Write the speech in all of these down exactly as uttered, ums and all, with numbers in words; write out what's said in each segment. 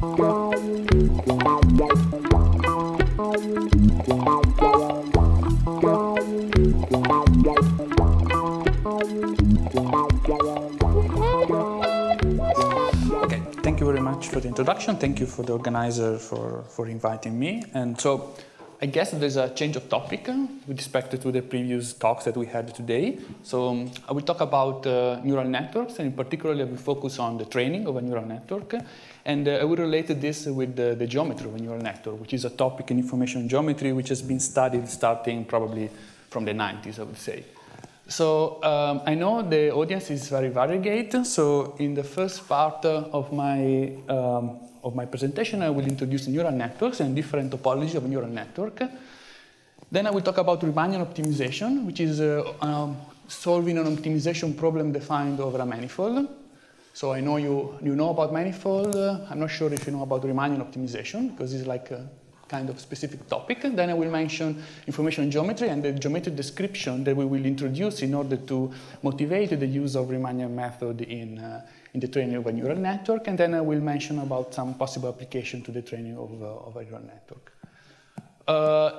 Okay, thank you very much for the introduction. Thank you for the organizer for, for inviting me. And so I guess there's a change of topic with respect to the previous talks that we had today. So um, I will talk about uh, neural networks, and in particular I will focus on the training of a neural network. And uh, I will relate this with uh, the geometry of a neural network, which is a topic in information geometry which has been studied starting probably from the nineties, I would say. So um, I know the audience is very variegated. So in the first part of my um, of my presentation, I will introduce neural networks and different topologies of neural network. Then I will talk about Riemannian optimization, which is uh, um, solving an optimization problem defined over a manifold. So I know you you know about manifold. Uh, I'm not sure if you know about Riemannian optimization because it's like a kind of specific topic. And then I will mention information geometry and the geometric description that we will introduce in order to motivate the use of Riemannian method in, uh, in the training of a neural network. And then I will mention about some possible application to the training of, uh, of a neural network. Uh,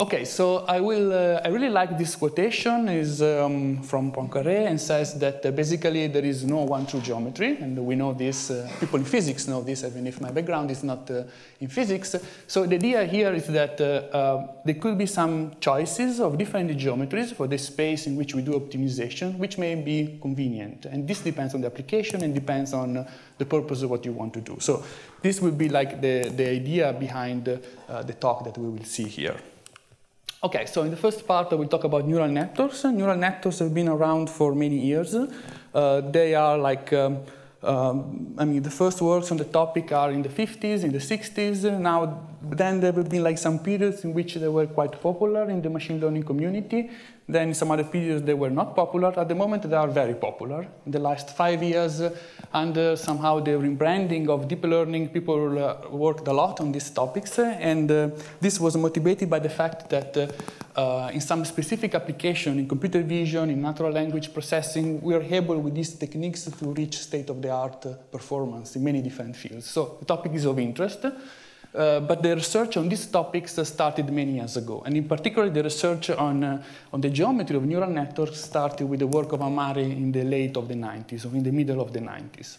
okay, so I will, uh, I really like this quotation. Is um, from Poincaré and says that uh, basically there is no one true geometry, and we know this, uh, people in physics know this, even if my background is not uh, in physics. So the idea here is that uh, uh, there could be some choices of different geometries for the space in which we do optimization, which may be convenient, and this depends on the application and depends on uh, the purpose of what you want to do. So this will be like the, the idea behind uh, the talk that we will see here. Okay, so in the first part, I will talk about neural networks. Neural networks have been around for many years. Uh, they are like, um, um, I mean, the first works on the topic are in the fifties, in the sixties. Now, then there have been like some periods in which they were quite popular in the machine learning community. Then some other periods they were not popular. At the moment, they are very popular. In the last five years, uh, and uh, somehow the rebranding of deep learning, people uh, worked a lot on these topics. Uh, and uh, this was motivated by the fact that uh, uh, in some specific application, in computer vision, in natural language processing, we are able with these techniques to reach state-of-the-art uh, performance in many different fields. So the topic is of interest. Uh, but the research on these topics uh, started many years ago. And in particular, the research on, uh, on the geometry of neural networks started with the work of Amari in the late of the nineties, or in the middle of the nineties.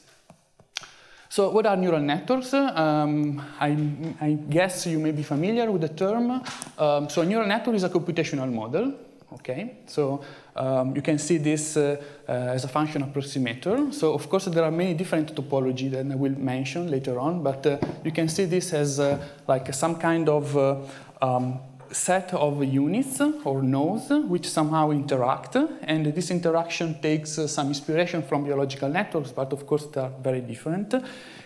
So what are neural networks? Um, I, I guess you may be familiar with the term. Um, so a neural network is a computational model. Okay, so um, you can see this uh, uh, as a function approximator. So of course there are many different topologies that I will mention later on, but uh, you can see this as uh, like some kind of uh, um, set of units or nodes which somehow interact, and this interaction takes uh, some inspiration from biological networks, but of course they are very different.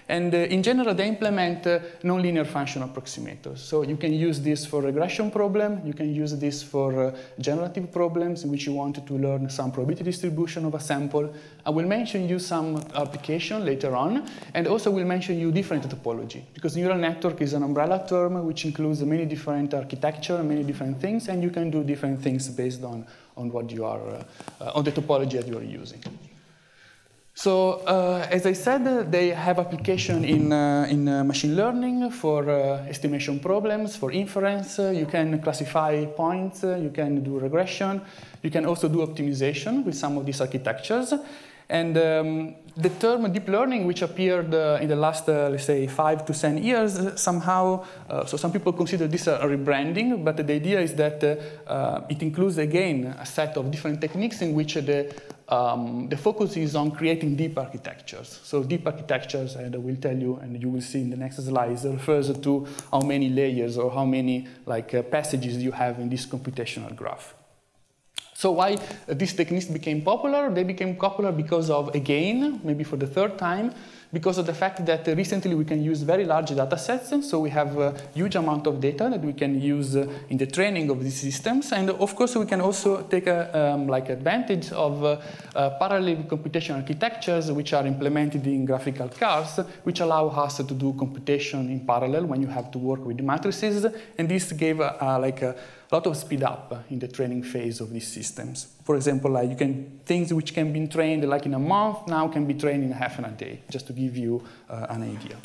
And uh, in general, they implement uh, nonlinear function approximators. So you can use this for regression problem. You can use this for uh, generative problems in which you want to learn some probability distribution of a sample. I will mention you some application later on, and also will mention you different topology, because neural network is an umbrella term which includes many different architecture, many different things, and you can do different things based on on what you are uh, uh, on the topology that you are using. So, uh, as I said, uh, they have application in, uh, in uh, machine learning for uh, estimation problems, for inference. Uh, you can classify points, uh, you can do regression, you can also do optimization with some of these architectures. And um, the term deep learning, which appeared uh, in the last, uh, let's say, five to ten years, uh, somehow, uh, so some people consider this a rebranding, but the idea is that uh, uh, it includes, again, a set of different techniques in which the Um, the focus is on creating deep architectures. So deep architectures, and I will tell you, and you will see in the next slides, refers to how many layers or how many like uh, passages you have in this computational graph. So why these techniques became popular? They became popular because of, again, maybe for the third time, because of the fact that recently we can use very large data sets, so we have a huge amount of data that we can use in the training of these systems, and of course we can also take a, um, like advantage of uh, uh, parallel computation architectures which are implemented in graphical cars, which allow us to do computation in parallel when you have to work with matrices, and this gave uh, uh, like a A lot of speed up in the training phase of these systems. For example, like you can, things which can be trained like in a month now can be trained in half in a day, just to give you uh, an idea.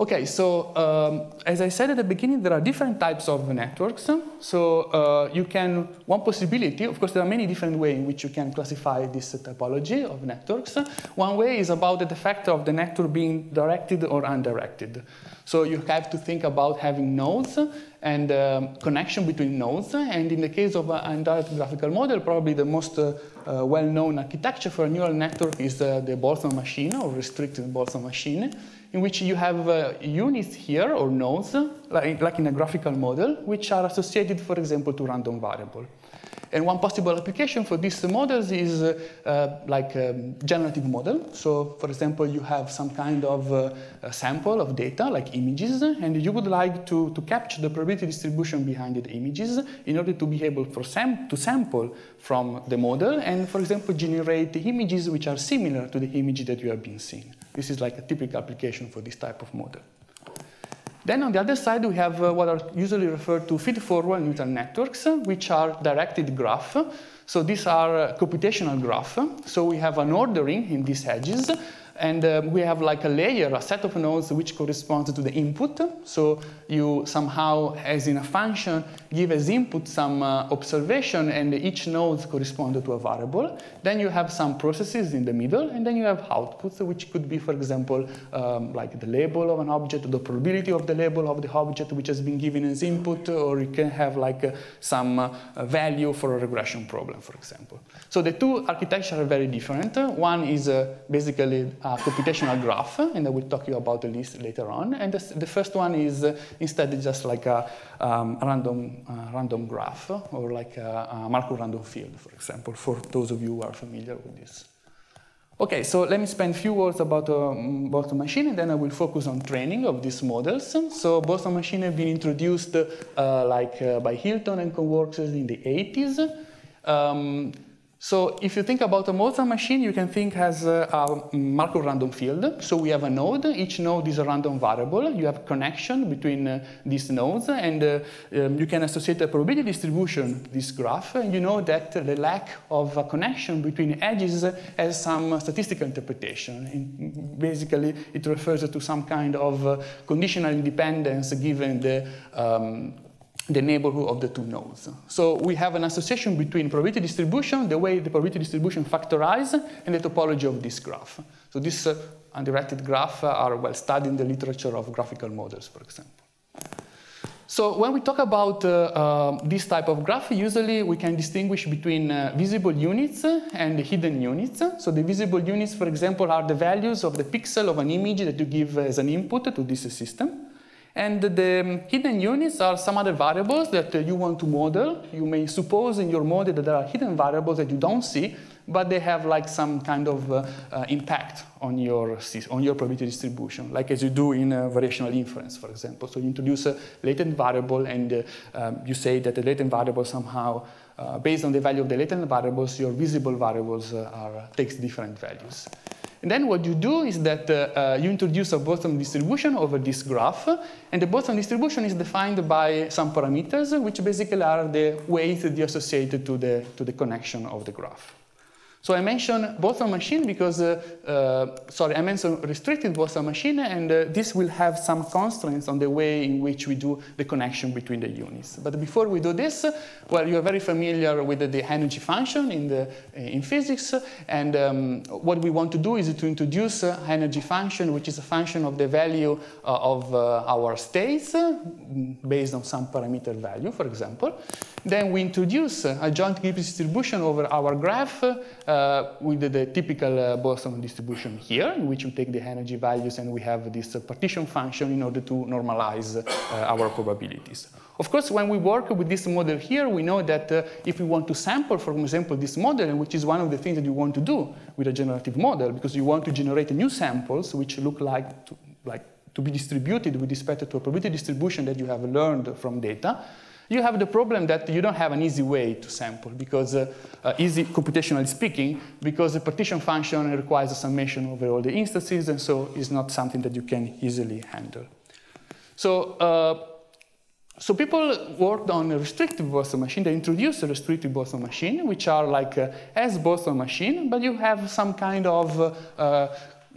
Okay, so um, as I said at the beginning, there are different types of networks. So uh, you can, one possibility, of course there are many different ways in which you can classify this typology of networks. One way is about the fact of the network being directed or undirected. So you have to think about having nodes and um, connection between nodes. And in the case of an indirect graphical model, probably the most uh, uh, well-known architecture for a neural network is uh, the Boltzmann machine or restricted Boltzmann machine, in which you have uh, units here, or nodes, like, like in a graphical model, which are associated, for example, to random variable. And one possible application for these models is uh, uh, like a generative model. So, for example, you have some kind of uh, sample of data, like images, and you would like to, to capture the probability distribution behind the images in order to be able for sam to sample from the model and, for example, generate images which are similar to the image that you have been seeing. This is like a typical application for this type of model. Then on the other side, we have uh, what are usually referred to feed-forward neural networks, which are directed graph. So these are uh, computational graph. So we have an ordering in these edges, and uh, we have like a layer, a set of nodes which corresponds to the input. So you somehow, as in a function, give as input some uh, observation, and each node corresponds to a variable. Then you have some processes in the middle, and then you have outputs, which could be, for example, um, like the label of an object, the probability of the label of the object which has been given as input, or you can have like uh, some uh, value for a regression problem, for example. So the two architectures are very different. One is uh, basically Uh, computational graph, and I will talk to you about the list later on. And the, the first one is uh, instead just like a um, random, uh, random graph, or like a, a Markov random field, for example, for those of you who are familiar with this. Okay, so let me spend a few words about um, Boltzmann machine, and then I will focus on training of these models. So Boltzmann machine have been introduced uh, like uh, by Hinton and co-workers in the eighties. Um, So if you think about a Boltzmann machine, you can think as a, a Markov random field. So we have a node. Each node is a random variable. You have connection between uh, these nodes, and uh, um, you can associate a probability distribution to this graph. And you know that the lack of a connection between edges has some statistical interpretation. In, basically, it refers to some kind of uh, conditional independence given the um, the neighborhood of the two nodes. So we have an association between probability distribution, the way the probability distribution factorizes, and the topology of this graph. So these uh, undirected graphs are well studied in the literature of graphical models, for example. So when we talk about uh, uh, this type of graph, usually we can distinguish between uh, visible units and hidden units. So the visible units, for example, are the values of the pixel of an image that you give as an input to this system. And the hidden units are some other variables that you want to model. You may suppose in your model that there are hidden variables that you don't see, but they have like some kind of uh, uh, impact on your, on your probability distribution, like as you do in uh, variational inference, for example. So you introduce a latent variable, and uh, um, you say that the latent variable somehow, uh, based on the value of the latent variables, your visible variables uh, are, takes different values. And then what you do is that uh, uh, you introduce a Boltzmann distribution over this graph, and the Boltzmann distribution is defined by some parameters, which basically are the weights associated to the, to the connection of the graph. So I mentioned Boltzmann machine because, uh, uh, sorry, I mentioned restricted Boltzmann machine, and uh, this will have some constraints on the way in which we do the connection between the units. But before we do this, well, you are very familiar with the, the energy function in, the, in physics, and um, what we want to do is to introduce an energy function, which is a function of the value uh, of uh, our states based on some parameter value, for example. Then we introduce a joint Gibbs distribution over our graph uh, with the, the typical uh, Boltzmann distribution here, in which we take the energy values and we have this uh, partition function in order to normalize uh, our probabilities. Of course, when we work with this model here, we know that uh, if we want to sample, for example, this model, which is one of the things that you want to do with a generative model, because you want to generate new samples which look like to, like to be distributed with respect to a probability distribution that you have learned from data, you have the problem that you don't have an easy way to sample because, uh, uh, easy computationally speaking, because the partition function requires a summation over all the instances, and so it's not something that you can easily handle. So, uh, so people worked on a restrictive Boltzmann machine. They introduced a restrictive Boltzmann machine, which are like a S Boltzmann machine, but you have some kind of uh,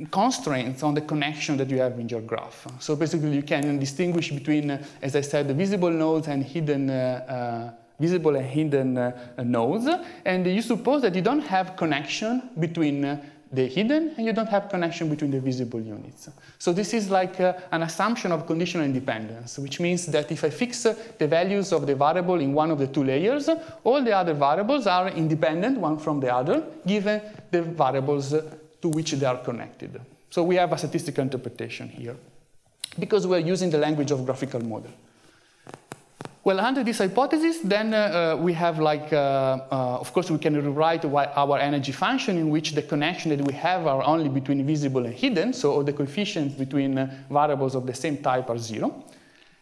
constraints on the connection that you have in your graph. So basically, you can distinguish between, as I said, the visible nodes and hidden uh, uh, visible and hidden uh, nodes. And you suppose that you don't have connection between uh, the hidden, and you don't have connection between the visible units. So this is like uh, an assumption of conditional independence, which means that if I fix uh, the values of the variable in one of the two layers, all the other variables are independent one from the other, given the variables uh, to which they are connected. So we have a statistical interpretation here, because we're using the language of graphical model. Well, under this hypothesis, then uh, we have like, uh, uh, of course, we can rewrite our energy function in which the connection that we have are only between visible and hidden, so all the coefficients between uh, variables of the same type are zero.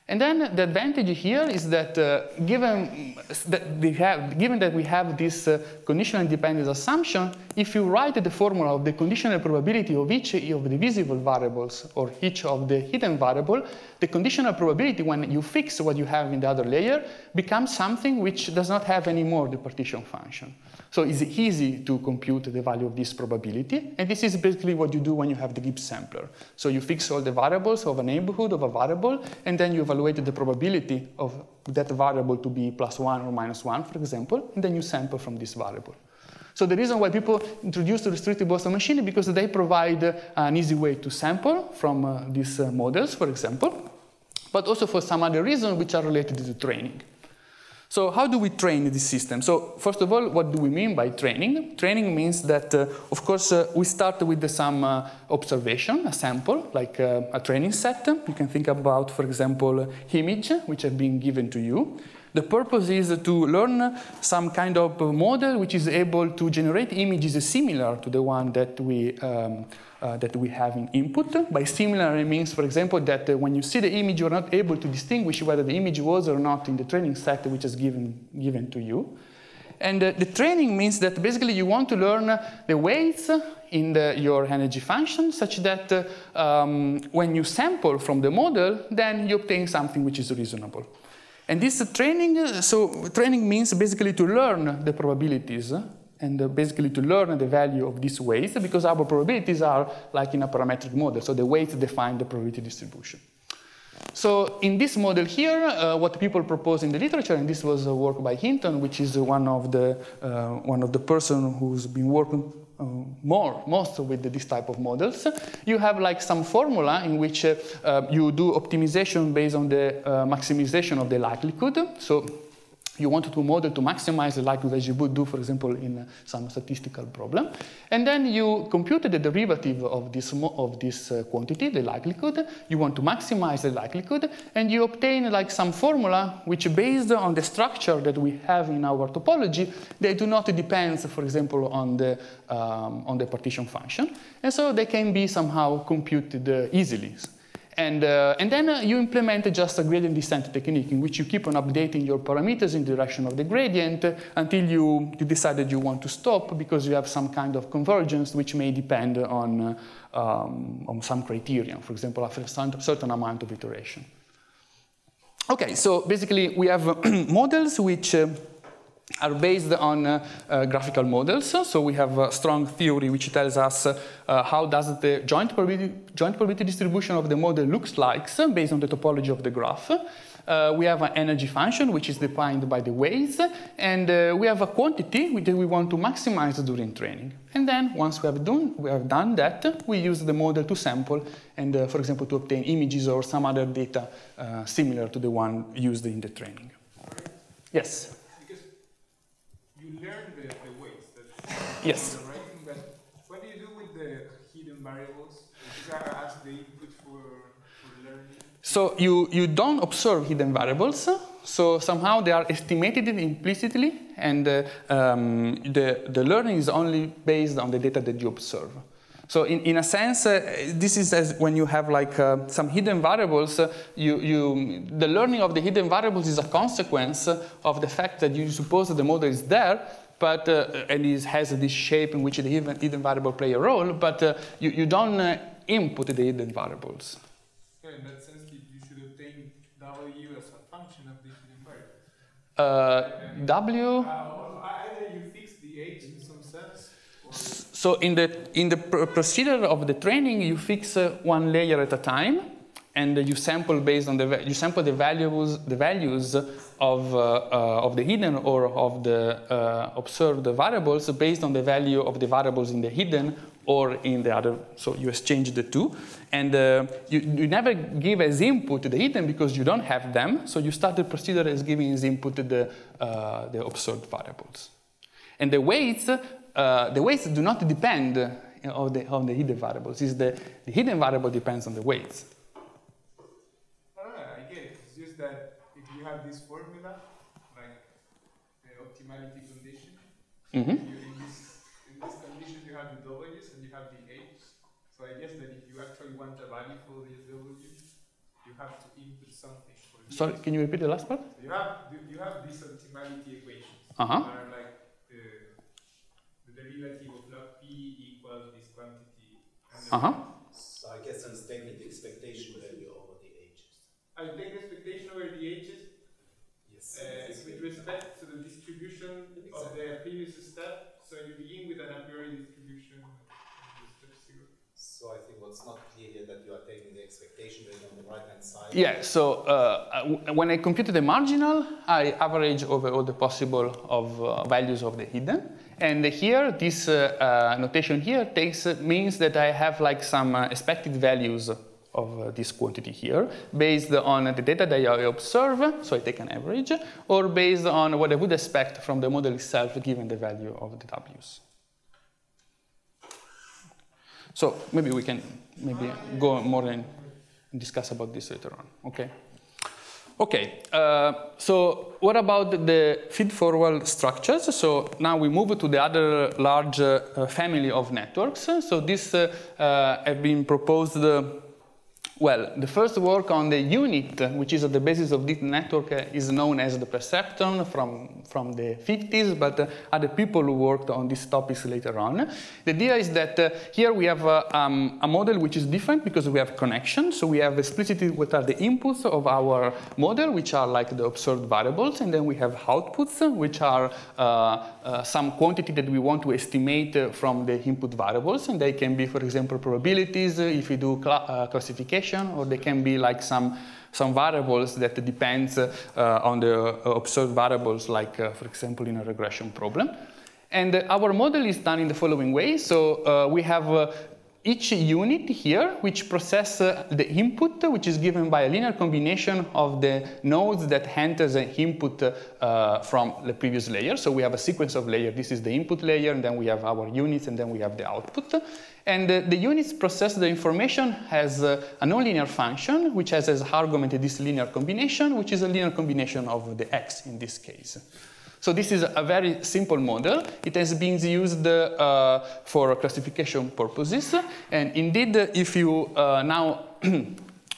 And then the advantage here is that, uh, given, that we have, given that we have this uh, conditional independence assumption, if you write the formula of the conditional probability of each of the visible variables or each of the hidden variable, the conditional probability when you fix what you have in the other layer becomes something which does not have anymore the partition function. So it's easy to compute the value of this probability, and this is basically what you do when you have the Gibbs sampler. So you fix all the variables of a neighborhood of a variable, and then you evaluate the probability of that variable to be plus one or minus one, for example, and then you sample from this variable. So the reason why people introduced the restrictive Boltzmann machine is because they provide an easy way to sample from uh, these uh, models, for example, but also for some other reasons which are related to training. So how do we train this system? So first of all, what do we mean by training? Training means that, uh, of course, uh, we start with some uh, observation, a sample, like uh, a training set. You can think about, for example, image, which have been given to you. The purpose is to learn some kind of model which is able to generate images similar to the one that we, um, uh, that we have in input. By similar, it means, for example, that uh, when you see the image, you're not able to distinguish whether the image was or not in the training set which is given, given to you. And uh, the training means that basically you want to learn the weights in the, your energy function such that uh, um, when you sample from the model, then you obtain something which is reasonable. And this training, so training means basically to learn the probabilities and basically to learn the value of these weights, because our probabilities are like in a parametric model, so the weights define the probability distribution. So in this model here, uh, what people propose in the literature, and this was a work by Hinton, which is one of the uh, one of the person who's been working Uh, more, most with this type of models. You have like some formula in which uh, uh, you do optimization based on the uh, maximization of the likelihood. So you want to model to maximize the likelihood as you would do, for example, in uh, some statistical problem. And then you compute the derivative of this, mo of this uh, quantity, the likelihood. You want to maximize the likelihood, and you obtain like some formula which, based on the structure that we have in our topology, they do not depend, for example, on the, um, on the partition function. And so they can be somehow computed uh, easily. And, uh, and then uh, you implement just a gradient descent technique in which you keep on updating your parameters in the direction of the gradient until you, you decide that you want to stop because you have some kind of convergence which may depend on, uh, um, on some criterion, for example, after a certain amount of iteration. Okay, so basically we have models which uh, are based on uh, uh, graphical models. So we have a strong theory which tells us uh, how does the joint probability, joint probability distribution of the model looks like based on the topology of the graph. Uh, we have an energy function which is defined by the weights, and uh, we have a quantity which we want to maximize during training. And then once we have done, we have done that, we use the model to sample and, uh, for example, to obtain images or some other data uh, similar to the one used in the training. Yes? You learn the, the weights. That's yes. The writing, but what do you do with the hidden variables? These are as the input for, for learning. So you, you don't observe hidden variables. So somehow they are estimated implicitly, and uh, um, the, the learning is only based on the data that you observe. So in, in a sense, uh, this is as when you have like uh, some hidden variables, uh, you, you, the learning of the hidden variables is a consequence of the fact that you suppose that the model is there, but, uh, and it has this shape in which the hidden, hidden variable play a role, but uh, you, you don't uh, input the hidden variables. Okay, in that sense, you should obtain W as a function of the hidden variables. Uh, w? Uh, either you fix the H in some sense, or So in the, in the procedure of the training, you fix uh, one layer at a time, and uh, you sample based on the you sample the values the values of uh, uh, of the hidden or of the uh, observed variables based on the value of the variables in the hidden or in the other. So you exchange the two, and uh, you, you never give as input the hidden because you don't have them. So you start the procedure as giving as input the uh, the observed variables, and the weights. Uh, the weights do not depend on the, on the hidden variables. Is the, the hidden variable depends on the weights. No, no, I get it. It's just that if you have this formula, like the optimality condition, mm-hmm. you, in, this, in this condition you have the W's and you have the H's. So I guess that if you actually want a value for the W, you have to input something. For the Sorry, H. Can you repeat the last part? You have, you have these optimality equations. Uh-huh. that are like relative of log P equals this quantity. Uh-huh. So I guess I'm taking the expectation value over the H's. I take the expectation over the H's. Yes. Uh, with respect to the distribution exactly. of the previous step, so you begin with an a priori distribution of step zero. So I think what's not clear here that you are taking the expectation value on the right hand side. Yeah. So uh, when I compute the marginal, I average over all the possible of uh, values of the hidden. And here, this uh, uh, notation here takes uh, means that I have like some uh, expected values of uh, this quantity here, based on the data that I observe, so I take an average, or based on what I would expect from the model itself given the value of the W's. So maybe we can maybe go more and discuss about this later on, okay? Okay, uh, so what about the feed-forward structures? So now we move to the other large uh, family of networks. So this uh, uh, have been proposed, uh, well, the first work on the unit, which is at the basis of this network, uh, is known as the perceptron from, from the fifties, but uh, other people who worked on these topics later on. The idea is that uh, here we have uh, um, a model which is different because we have connections. So we have explicitly what are the inputs of our model, which are like the observed variables, and then we have outputs, which are uh, uh, some quantity that we want to estimate uh, from the input variables, and they can be, for example, probabilities, uh, if we do cl uh, classification, or they can be like some, some variables that depends uh, on the observed variables, like, uh, for example, in a regression problem. And uh, our model is done in the following way. So uh, we have uh, each unit here, which processes uh, the input, which is given by a linear combination of the nodes that enters an input uh, from the previous layer. So we have a sequence of layers. This is the input layer, and then we have our units, and then we have the output. And uh, the units process the information as uh, a nonlinear function, which has as argument this linear combination, which is a linear combination of the x in this case. So this is a very simple model. It has been used uh, for classification purposes. And indeed, if you uh, now,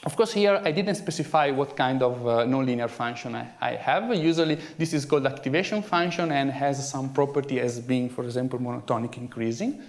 of course, here I didn't specify what kind of uh, nonlinear function I, I have. Usually, this is called activation function and has some property as being, for example, monotonic increasing.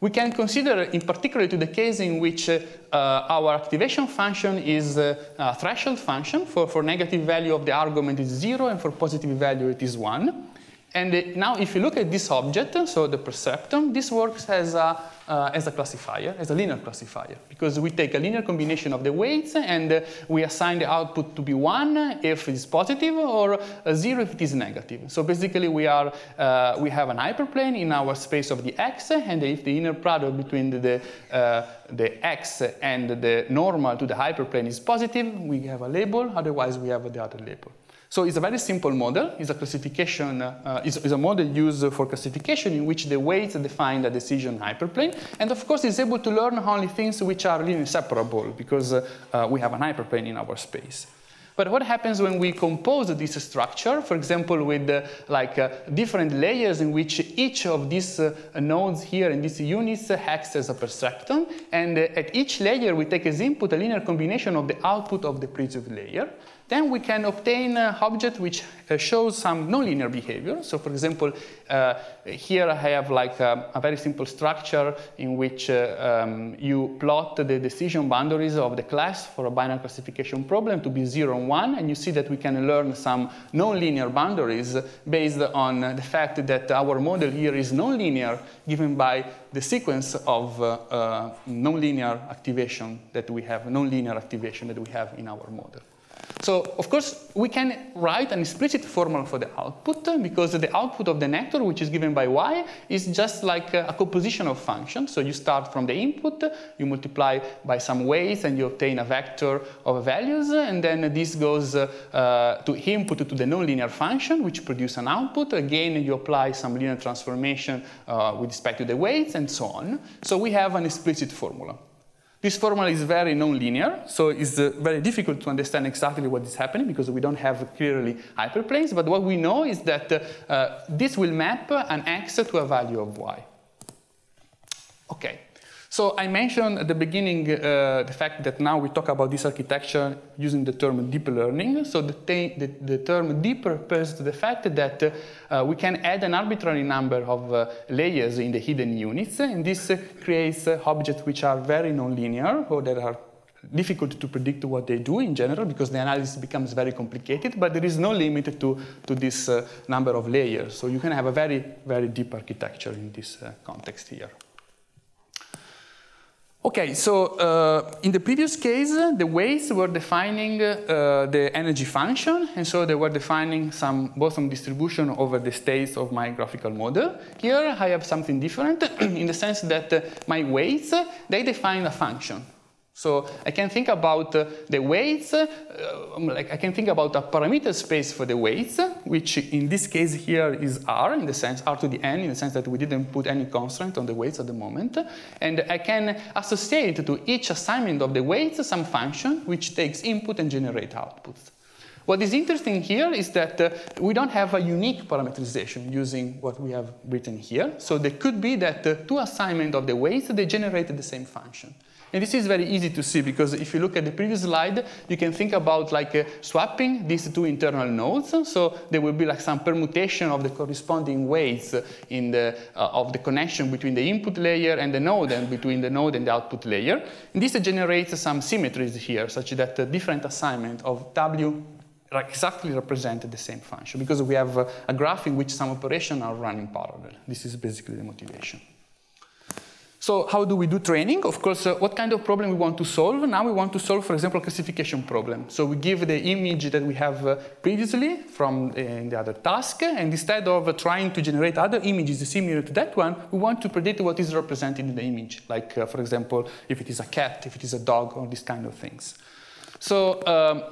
We can consider in particular to the case in which uh, our activation function is a, a threshold function. For, for negative value of the argument is zero, and for positive value it is one. And uh, now if you look at this object, so the perceptron, this works as a, uh, as a classifier, as a linear classifier, because we take a linear combination of the weights and uh, we assign the output to be one if it's positive or zero if it is negative. So basically we, are, uh, we have an hyperplane in our space of the x, and if the inner product between the, uh, the x and the normal to the hyperplane is positive, we have a label, otherwise we have the other label. So it's a very simple model. It's a classification. Uh, it's, it's a model used for classification in which the weights define the decision hyperplane, and of course it's able to learn only things which are linearly separable because uh, uh, we have an hyperplane in our space. But what happens when we compose this structure, for example, with uh, like uh, different layers in which each of these uh, nodes here in these units acts as a perceptron, and uh, at each layer we take as input a linear combination of the output of the previous layer. then we can obtain an object which uh, shows some nonlinear behavior. So for example, uh, here I have like a, a very simple structure in which uh, um, you plot the decision boundaries of the class for a binary classification problem to be zero and one, and you see that we can learn some nonlinear boundaries based on the fact that our model here is nonlinear given by the sequence of uh, uh, nonlinear activation that we have, nonlinear activation that we have in our model. So, of course, we can write an explicit formula for the output, because the output of the nectar, which is given by y, is just like a composition of functions. So you start from the input, you multiply by some weights, and you obtain a vector of values, and then this goes uh, to input to the nonlinear function, which produces an output. Again, you apply some linear transformation uh, with respect to the weights, and so on. So we have an explicit formula. This formula is very nonlinear, so it's uh, very difficult to understand exactly what is happening because we don't have clearly hyperplanes, but what we know is that uh, uh, this will map an x to a value of y. Okay, so I mentioned at the beginning uh, the fact that now we talk about this architecture using the term deep learning, so the, the, the term deep refers to the fact that uh, we can add an arbitrary number of uh, layers in the hidden units, and this uh, creates uh, objects which are very nonlinear or that are difficult to predict what they do in general because the analysis becomes very complicated, but there is no limit to, to this uh, number of layers, so you can have a very, very deep architecture in this uh, context here. Okay, so uh, in the previous case, the weights were defining uh, the energy function, and so they were defining some boson distribution over the states of my graphical model. Here I have something different in the sense that uh, my weights, they define a function. So I can think about uh, the weights, uh, like I can think about a parameter space for the weights, which in this case here is R, in the sense R to the N, in the sense that we didn't put any constraint on the weights at the moment. And I can associate to each assignment of the weights some function which takes input and generates outputs. What is interesting here is that uh, we don't have a unique parameterization using what we have written here. So there could be that uh, two assignments of the weights, they generated the same function. And this is very easy to see because if you look at the previous slide, you can think about like uh, swapping these two internal nodes. So there will be like some permutation of the corresponding weights in the, uh, of the connection between the input layer and the node, and between the node and the output layer. And this uh, generates some symmetries here, such that uh, different assignment of W exactly represent the same function, because we have uh, a graph in which some operations are running parallel. This is basically the motivation. So how do we do training? Of course, uh, what kind of problem we want to solve? Now we want to solve, for example, a classification problem. So we give the image that we have uh, previously from uh, the other task, and instead of uh, trying to generate other images similar to that one, we want to predict what is represented in the image. Like, uh, for example, if it is a cat, if it is a dog, or these kind of things. So, um,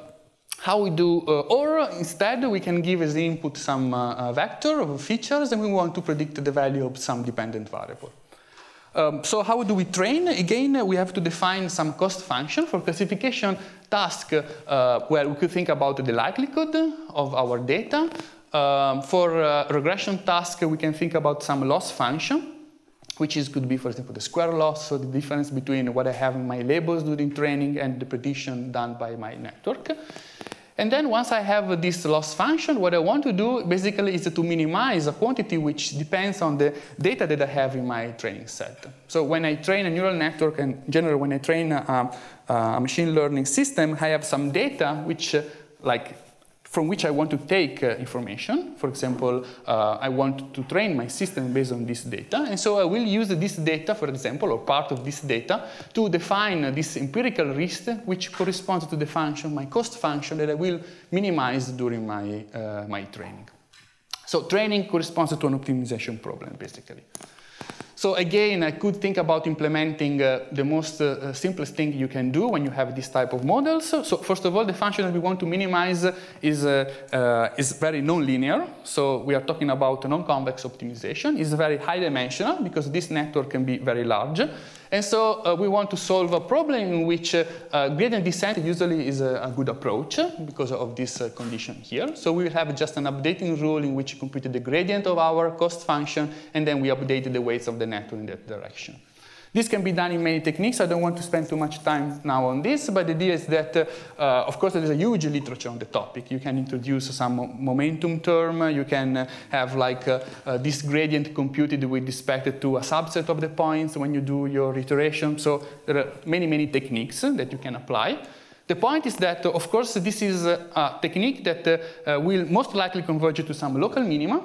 How we do, uh, or instead we can give as the input some uh, vector of features, and we want to predict the value of some dependent variable. Um, so how do we train? Again, we have to define some cost function for classification task. Uh, well, we could think about the likelihood of our data. Um, for uh, regression task, we can think about some loss function, which is, could be, for example, the square loss, so the difference between what I have in my labels during training and the prediction done by my network. And then once I have this loss function, what I want to do basically is to minimize a quantity which depends on the data that I have in my training set. So when I train a neural network, and in general when I train a, a machine learning system, I have some data which, like, from which I want to take uh, information. For example, uh, I want to train my system based on this data, and so I will use this data, for example, or part of this data, to define this empirical risk which corresponds to the function, my cost function, that I will minimize during my, uh, my training. So training corresponds to an optimization problem, basically. So again, I could think about implementing uh, the most uh, simplest thing you can do when you have this type of models. So, so first of all, the function that we want to minimize is, uh, uh, is very nonlinear. So we are talking about non-convex optimization. It's very high dimensional because this network can be very large. And so uh, we want to solve a problem in which uh, uh, gradient descent usually is a, a good approach because of this uh, condition here. So we will have just an updating rule in which you compute the gradient of our cost function, and then we update the weights of the network in that direction. This can be done in many techniques. I don't want to spend too much time now on this, but the idea is that, uh, uh, of course, there's a huge literature on the topic. You can introduce some momentum term. You can uh, have like uh, uh, this gradient computed with respect to a subset of the points when you do your iteration. So there are many, many techniques that you can apply. The point is that, of course, this is a technique that uh, will most likely converge to some local minima.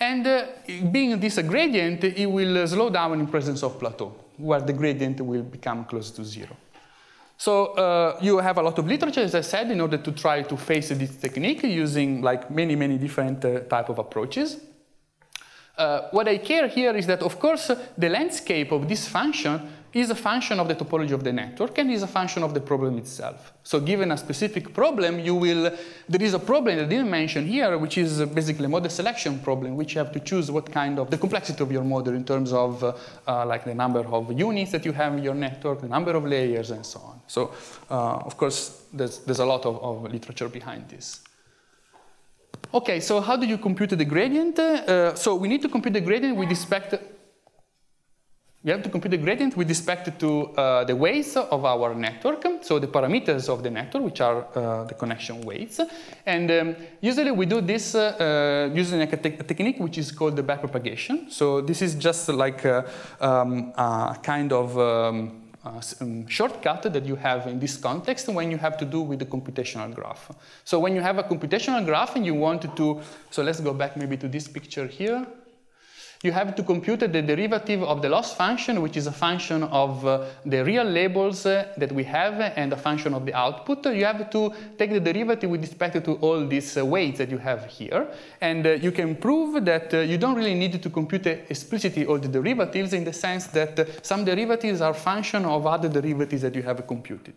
And uh, being this a gradient, it will slow down in presence of plateau, where the gradient will become close to zero. So uh, you have a lot of literature, as I said, in order to try to face this technique using like many, many different uh, type of approaches. Uh, what I care here is that, of course, the landscape of this function is a function of the topology of the network and is a function of the problem itself. So given a specific problem, you will, there is a problem that I didn't mention here, which is basically a model selection problem, which you have to choose what kind of, the complexity of your model in terms of uh, uh, like the number of units that you have in your network, the number of layers, and so on. So uh, of course, there's, there's a lot of, of literature behind this. Okay, so how do you compute the gradient? Uh, so we need to compute the gradient with respect We have to compute the gradient with respect to uh, the weights of our network, so the parameters of the network, which are uh, the connection weights. And um, usually we do this uh, uh, using like a, te a technique which is called the backpropagation. So this is just like a, um, a kind of um, Uh, um, shortcut that you have in this context when you have to do with the computational graph. So when you have a computational graph and you want to, so let's go back maybe to this picture here. You have to compute the derivative of the loss function, which is a function of uh, the real labels uh, that we have and a function of the output. You have to take the derivative with respect to all these uh, weights that you have here. And uh, you can prove that uh, you don't really need to compute uh, explicitly all the derivatives, in the sense that uh, some derivatives are a function of other derivatives that you have computed.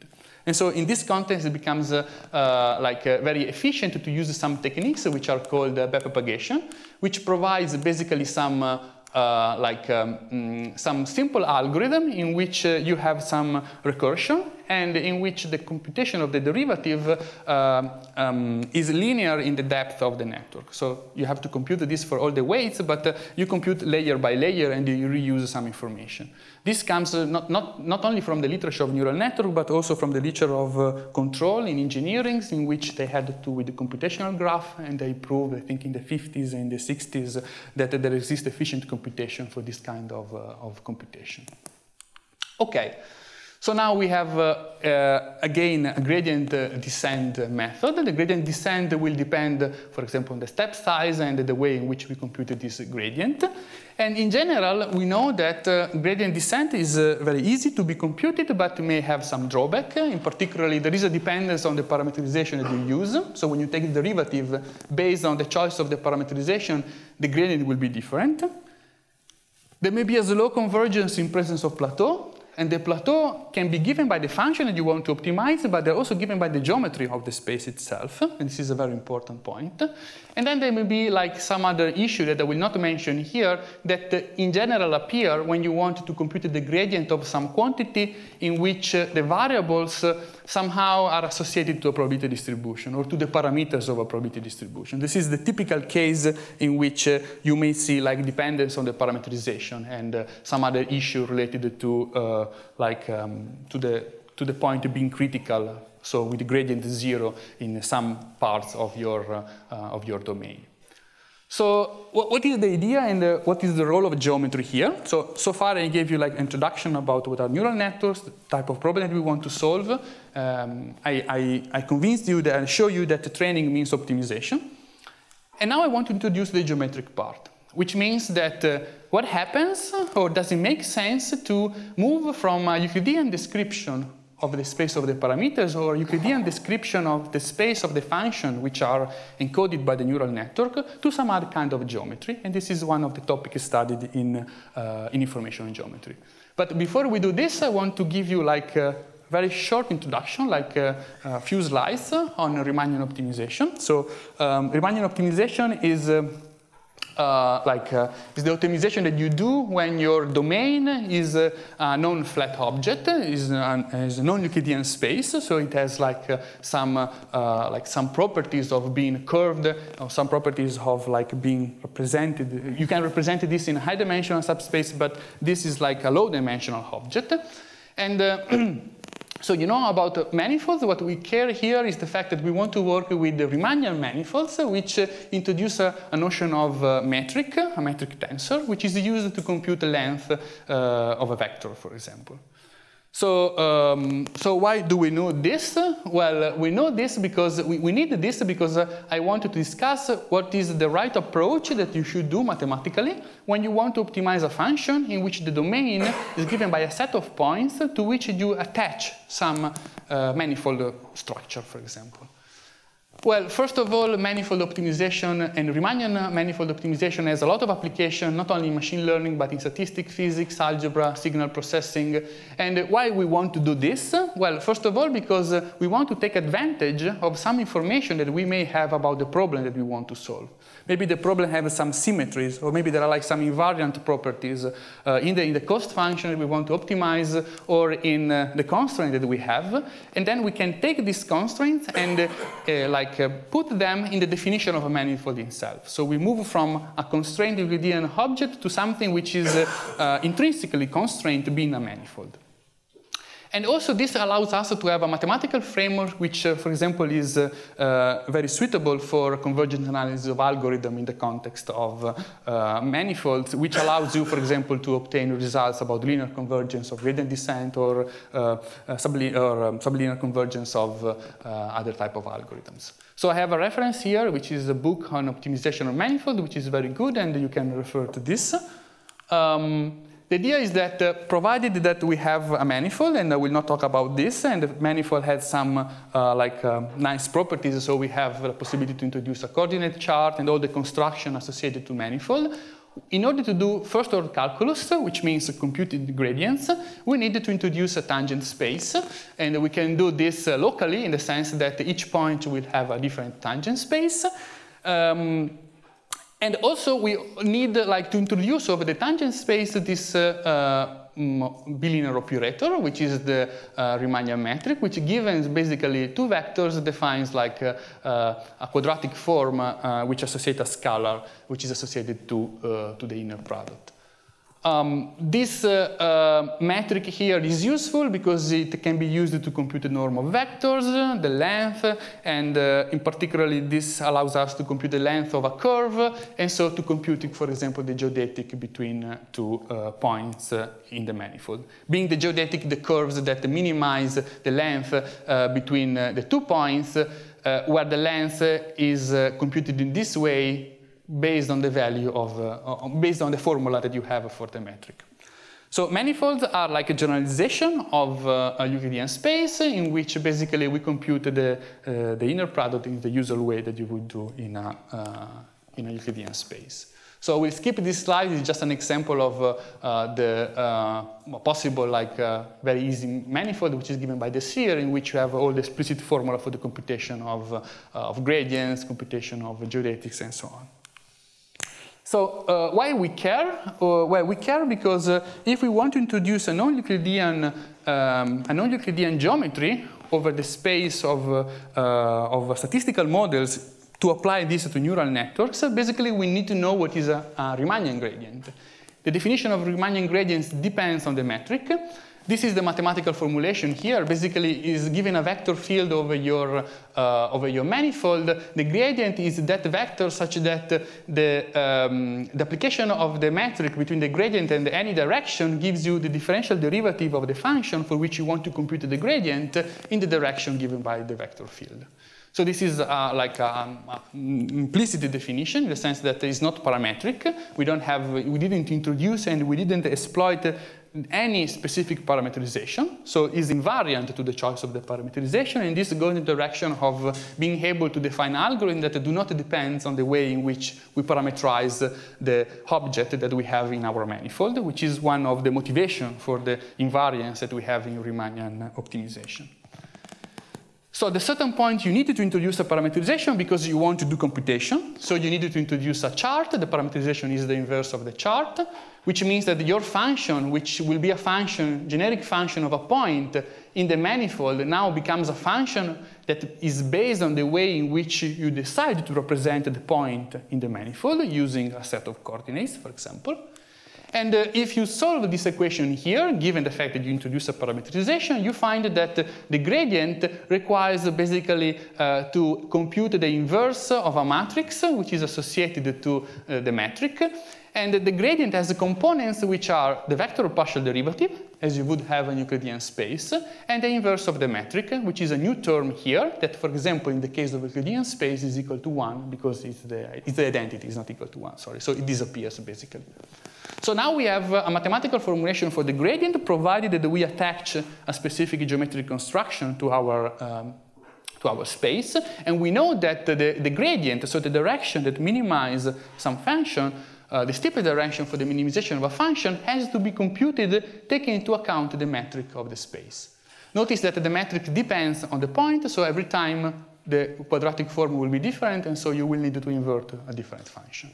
And so in this context, it becomes uh, uh, like uh, very efficient to use some techniques which are called uh, backpropagation, which provides basically some uh, uh, like um, mm, some simple algorithm in which uh, you have some recursion and in which the computation of the derivative uh, um, is linear in the depth of the network. So you have to compute this for all the weights, but uh, you compute layer by layer and you reuse some information. This comes uh, not, not, not only from the literature of neural network, but also from the literature of uh, control in engineering, in which they had to do with the computational graph, and they proved, I think in the fifties and the sixties, that uh, there exists efficient computation for this kind of, uh, of computation. Okay. So now we have, uh, uh, again, a gradient uh, descent method. The gradient descent will depend, for example, on the step size and the way in which we compute this gradient. And in general, we know that uh, gradient descent is uh, very easy to be computed, but may have some drawback. In particular, there is a dependence on the parameterization that you use. So when you take the derivative based on the choice of the parameterization, the gradient will be different. There may be a slow convergence in presence of plateau. And the plateau can be given by the function that you want to optimize, but they're also given by the geometry of the space itself. And this is a very important point. And then there may be like some other issue that I will not mention here that in general appear when you want to compute the gradient of some quantity in which the variables somehow are associated to a probability distribution or to the parameters of a probability distribution. This is the typical case in which uh, you may see like dependence on the parameterization and uh, some other issue related to uh, like um, to the to the point being critical. So with gradient zero in some parts of your uh, uh, of your domain. So what, what is the idea and uh, what is the role of geometry here? So, so far I gave you like introduction about what are neural networks, the type of problem that we want to solve. Um, I, I, I convinced you that I show you that the training means optimization. And now I want to introduce the geometric part, which means that uh, what happens or does it make sense to move from a Euclidean description of the space of the parameters or Euclidean description of the space of the function which are encoded by the neural network to some other kind of geometry. And this is one of the topics studied in, uh, in information geometry. But before we do this, I want to give you like a very short introduction, like a, a few slides on Riemannian optimization. So um, Riemannian optimization is uh, Uh, like uh, it's the optimization that you do when your domain is uh, a non-flat object, is a, a non-Euclidean space, so it has like uh, some uh, uh, like some properties of being curved, or some properties of like being represented. You can represent this in high-dimensional subspace, but this is like a low-dimensional object, and. Uh, So you know about manifolds, what we care here is the fact that we want to work with the Riemannian manifolds, which introduce a, a notion of a metric, a metric tensor, which is used to compute the length uh, of a vector, for example. So, um, so why do we know this? Well, we know this because we, we need this because I wanted to discuss what is the right approach that you should do mathematically when you want to optimize a function in which the domain is given by a set of points to which you attach some uh, manifold structure, for example. Well, first of all, manifold optimization and Riemannian manifold optimization has a lot of application, not only in machine learning, but in statistics, physics, algebra, signal processing. And why we want to do this? Well, first of all, because we want to take advantage of some information that we may have about the problem that we want to solve. Maybe the problem has some symmetries, or maybe there are like some invariant properties uh, in, the, in the cost function that we want to optimize, or in uh, the constraint that we have. And then we can take these constraints and uh, uh, like put them in the definition of a manifold itself. So we move from a constrained Euclidean object to something which is uh, uh, intrinsically constrained being a manifold. And also this allows us to have a mathematical framework which, uh, for example, is uh, uh, very suitable for convergent analysis of algorithm in the context of uh, uh, manifolds, which allows you, for example, to obtain results about linear convergence of gradient descent or, uh, uh, subli or um, sublinear convergence of uh, uh, other type of algorithms. So I have a reference here, which is a book on optimization of manifold, which is very good, and you can refer to this. Um, The idea is that uh, provided that we have a manifold, and I will not talk about this, and the manifold has some uh, like uh, nice properties, so we have the possibility to introduce a coordinate chart and all the construction associated to manifold. In order to do first-order calculus, which means computed gradients, we need to introduce a tangent space, and we can do this uh, locally in the sense that each point will have a different tangent space. Um, And also we need like, to introduce over the tangent space this uh, uh, bilinear operator, which is the uh, Riemannian metric, which given basically two vectors defines like uh, uh, a quadratic form uh, which associates a scalar, which is associated to, uh, to the inner product. Um, this uh, uh, metric here is useful because it can be used to compute the norm of vectors, the length, and uh, in particular this allows us to compute the length of a curve, and so to compute, for example, the geodetic between uh, two uh, points uh, in the manifold. Being the geodetic, the curves that minimize the length uh, between uh, the two points, uh, where the length is uh, computed in this way, based on the value of, uh, based on the formula that you have for the metric. So manifolds are like a generalization of uh, a Euclidean space in which basically we compute the, uh, the inner product in the usual way that you would do in a, uh, in a Euclidean space. So we'll skip this slide, it's just an example of uh, uh, the uh, possible like uh, very easy manifold which is given by the sphere in which you have all the explicit formula for the computation of, uh, of gradients, computation of geodetics and so on. So uh, why we care? Uh, well, we care because uh, if we want to introduce a non-Euclidean um, a non-Euclidean geometry over the space of, uh, uh, of statistical models to apply this to neural networks, basically we need to know what is a, a Riemannian gradient. The definition of Riemannian gradients depends on the metric. This is the mathematical formulation here. Basically, is given a vector field over your uh, over your manifold. The gradient is that vector such that the um, the application of the metric between the gradient and any direction gives you the differential derivative of the function for which you want to compute the gradient in the direction given by the vector field. So this is uh, like an implicit definition in the sense that it's not parametric. We don't have, we didn't introduce and we didn't exploit any specific parameterization. So it's invariant to the choice of the parameterization, and this goes in the direction of being able to define algorithms that do not depend on the way in which we parameterize the object that we have in our manifold, which is one of the motivation for the invariance that we have in Riemannian optimization. So at a certain point, you needed to introduce a parameterization because you want to do computation. So you needed to introduce a chart. The parameterization is the inverse of the chart, which means that your function, which will be a function, generic function of a point in the manifold, now becomes a function that is based on the way in which you decide to represent the point in the manifold using a set of coordinates, for example. And uh, if you solve this equation here, given the fact that you introduce a parameterization, you find that the gradient requires basically uh, to compute the inverse of a matrix, which is associated to uh, the metric. And the gradient has components which are the vector partial derivative, as you would have in Euclidean space, and the inverse of the metric, which is a new term here that, for example, in the case of Euclidean space is equal to one because it's the, it's the identity, it's not equal to one, sorry. So it disappears, basically. So now we have a mathematical formulation for the gradient, provided that we attach a specific geometric construction to our um, our space, and we know that the, the gradient, so the direction that minimizes some function, uh, the steeper direction for the minimization of a function, has to be computed taking into account the metric of the space. Notice that the metric depends on the point, so every time the quadratic form will be different, and so you will need to invert a different function.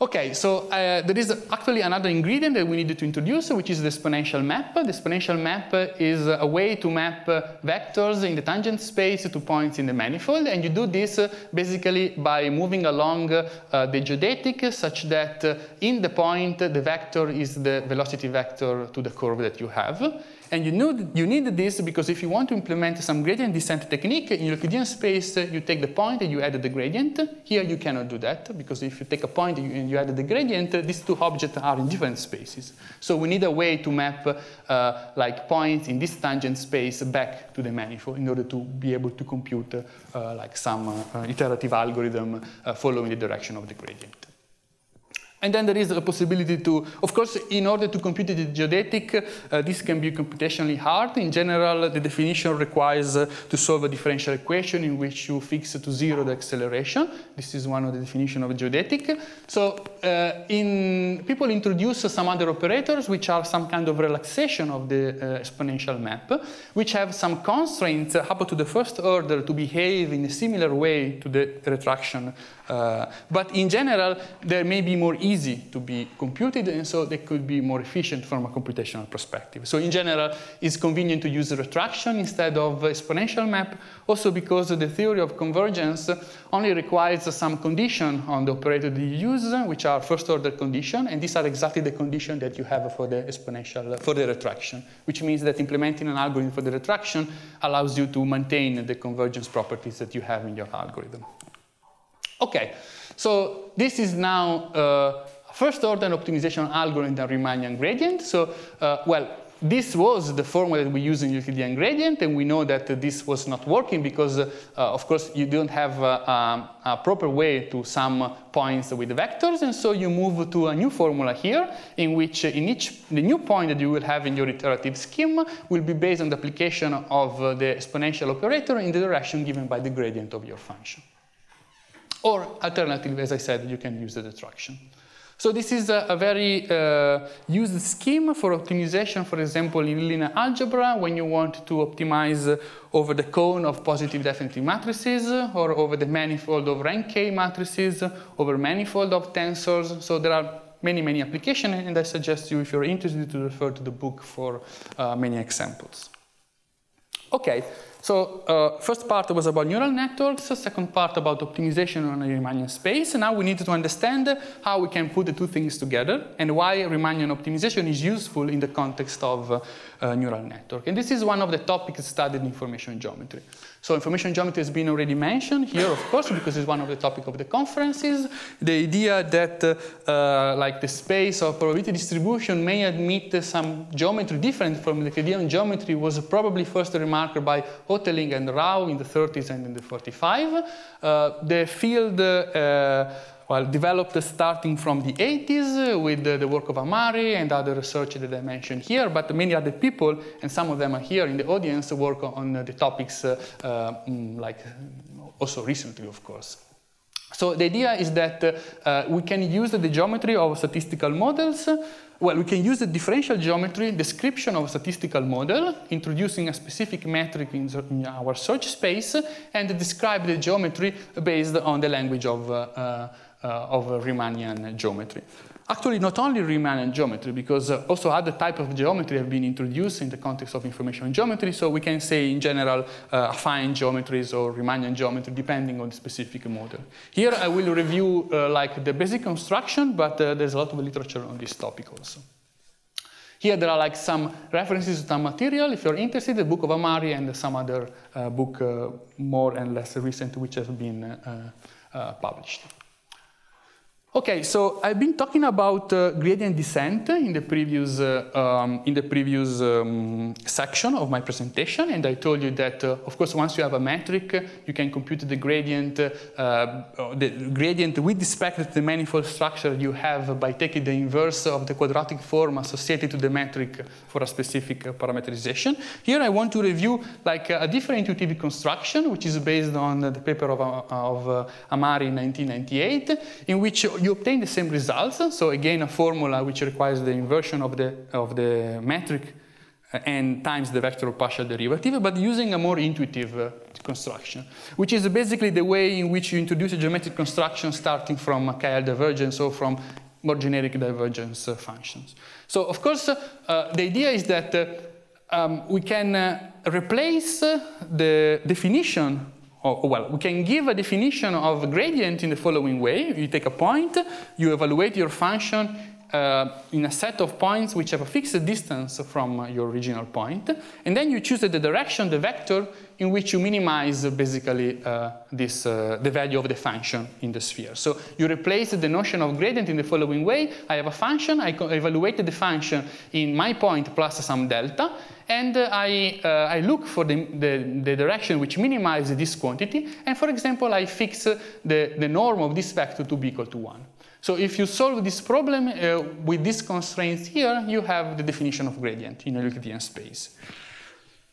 Okay, so uh, there is actually another ingredient that we needed to introduce, which is the exponential map. The exponential map is a way to map vectors in the tangent space to points in the manifold, and you do this basically by moving along uh, the geodetic such that uh, in the point the vector is the velocity vector to the curve that you have. And you, know, you need this because if you want to implement some gradient descent technique in Euclidean space, you take the point and you add the gradient. Here you cannot do that because if you take a point and you add the gradient, these two objects are in different spaces. So we need a way to map uh, like points in this tangent space back to the manifold in order to be able to compute uh, like some uh, iterative algorithm uh, following the direction of the gradient. And then there is a possibility to, of course, in order to compute the geodetic, uh, this can be computationally hard. In general, the definition requires uh, to solve a differential equation in which you fix to zero the acceleration. This is one of the definitions of geodetic. So uh, in, people introduce some other operators which are some kind of relaxation of the uh, exponential map, which have some constraints up to the first order to behave in a similar way to the retraction. Uh, but in general, there may be more easy to be computed, and so they could be more efficient from a computational perspective. So in general, it's convenient to use retraction instead of exponential map, also because the theory of convergence only requires some condition on the operator that you use, which are first-order conditions, and these are exactly the conditions that you have for the exponential, for the retraction, which means that implementing an algorithm for the retraction allows you to maintain the convergence properties that you have in your algorithm. Okay, so this is now uh, first-order optimization algorithm and Riemannian gradient. So, uh, well, this was the formula that we use in Euclidean gradient, and we know that uh, this was not working because, uh, of course, you don't have uh, um, a proper way to sum points with vectors, and so you move to a new formula here, in which uh, in each the new point that you will have in your iterative scheme will be based on the application of uh, the exponential operator in the direction given by the gradient of your function. Or alternatively, as I said, you can use the retraction. So this is a, a very uh, used scheme for optimization, for example, in linear algebra, when you want to optimize over the cone of positive definite matrices, or over the manifold of rank K matrices, over manifold of tensors. So there are many, many applications, and I suggest you, if you're interested, to refer to the book for uh, many examples. Okay. So uh, first part was about neural networks, second part about optimization on a Riemannian space. Now we need to understand how we can put the two things together and why Riemannian optimization is useful in the context of uh, uh, neural network. And this is one of the topics studied in information geometry. So information geometry has been already mentioned here, of course, because it's one of the topics of the conferences. The idea that uh, like the space of probability distribution may admit some geometry different from the Euclidean geometry was probably first remarked by Hotelling and Rao in the thirties and in the forties. Uh, the field uh, well, developed starting from the eighties with the, the work of Amari and other research that I mentioned here, but many other people, and some of them are here in the audience, work on the topics uh, um, like also recently, of course. So the idea is that uh, we can use the geometry of statistical models. Well, we can use the differential geometry description of a statistical model, introducing a specific metric in our search space, and describe the geometry based on the language of, uh, uh, of Riemannian geometry. Actually, not only Riemannian geometry, because also other types of geometry have been introduced in the context of information geometry, so we can say, in general, uh, affine geometries or Riemannian geometry, depending on the specific model. Here, I will review uh, like the basic construction, but uh, there's a lot of literature on this topic also. Here, there are like some references to some material. If you're interested, the book of Amari and some other uh, book, uh, more and less recent, which have been uh, uh, published. Okay, so I've been talking about uh, gradient descent in the previous, uh, um, in the previous um, section of my presentation, and I told you that, uh, of course, once you have a metric, you can compute the gradient, uh, the gradient with respect to the manifold structure you have by taking the inverse of the quadratic form associated to the metric for a specific parameterization. Here I want to review like a different intuitive construction, which is based on the paper of, uh, of uh, Amari in nineteen ninety-eight, in which you obtain the same results, so again a formula which requires the inversion of the, of the metric and times the vector of partial derivative, but using a more intuitive uh, construction, which is basically the way in which you introduce a geometric construction starting from K L divergence or from more generic divergence uh, functions. So of course uh, the idea is that uh, um, we can uh, replace the definition. Oh, well, we can give a definition of gradient in the following way. You take a point, you evaluate your function uh, in a set of points which have a fixed distance from your original point, and then you choose the direction, the vector, in which you minimize basically uh, this, uh, the value of the function in the sphere. So you replace the notion of gradient in the following way. I have a function, I evaluate the function in my point plus some delta, and uh, I, uh, I look for the, the, the direction which minimizes this quantity, and for example I fix the, the norm of this vector to be equal to one. So if you solve this problem uh, with these constraints here, you have the definition of gradient in a Euclidean space.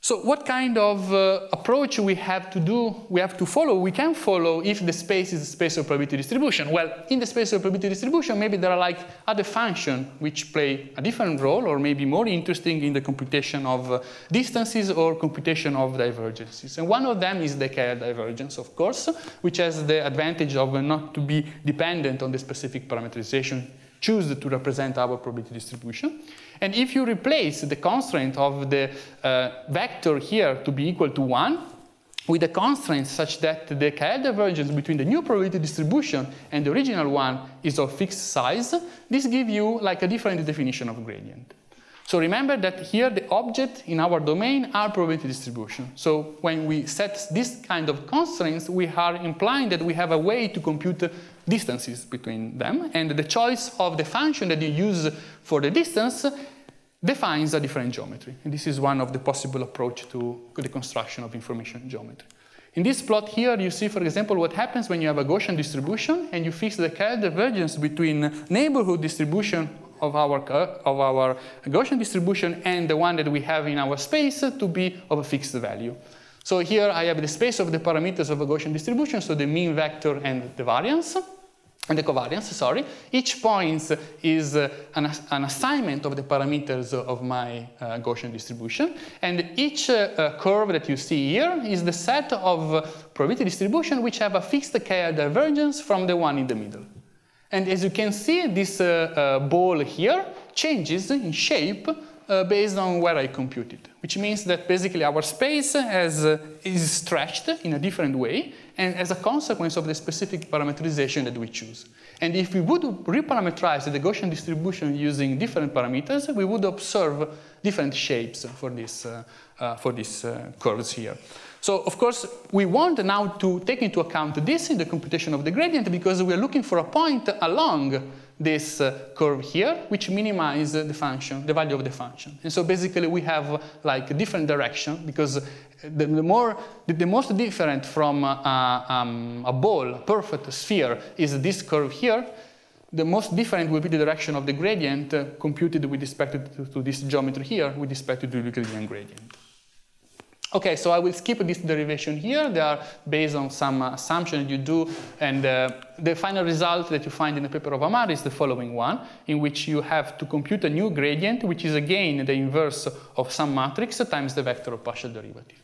So what kind of uh, approach we have to do, we have to follow, we can follow if the space is a space of probability distribution? Well, in the space of probability distribution, maybe there are like other functions which play a different role or maybe more interesting in the computation of uh, distances or computation of divergences. And one of them is the K L divergence, of course, which has the advantage of not to be dependent on the specific parameterization choose to represent our probability distribution. And if you replace the constraint of the uh, vector here to be equal to one with a constraint such that the K L divergence between the new probability distribution and the original one is of fixed size, this gives you like a different definition of gradient. So remember that here the object in our domain are probability distribution. So when we set this kind of constraints, we are implying that we have a way to compute distances between them, and the choice of the function that you use for the distance defines a different geometry. And this is one of the possible approaches to the construction of information geometry. In this plot here, you see, for example, what happens when you have a Gaussian distribution and you fix the K L divergence between neighborhood distribution of our, of our Gaussian distribution and the one that we have in our space to be of a fixed value. So here I have the space of the parameters of a Gaussian distribution, so the mean vector and the variance, and the covariance, sorry. Each point is uh, an, ass an assignment of the parameters of my uh, Gaussian distribution, and each uh, uh, curve that you see here is the set of uh, probability distribution which have a fixed K L divergence from the one in the middle. And as you can see, this uh, uh, ball here changes in shape uh, based on where I compute it, which means that basically our space has, uh, is stretched in a different way and as a consequence of the specific parameterization that we choose. And if we would reparameterize the Gaussian distribution using different parameters, we would observe different shapes for, this, uh, uh, for these uh, curves here. So, of course, we want now to take into account this in the computation of the gradient because we are looking for a point along this uh, curve here which minimizes the function, the value of the function. And so basically we have like a different direction because the, the, more, the, the most different from uh, um, a ball, a perfect sphere, is this curve here. The most different will be the direction of the gradient uh, computed with respect to, to this geometry here with respect to the Euclidean gradient. Okay, so I will skip this derivation here. They are based on some assumption you do, and uh, the final result that you find in the paper of Amari is the following one, in which you have to compute a new gradient, which is again the inverse of some matrix times the vector of partial derivative.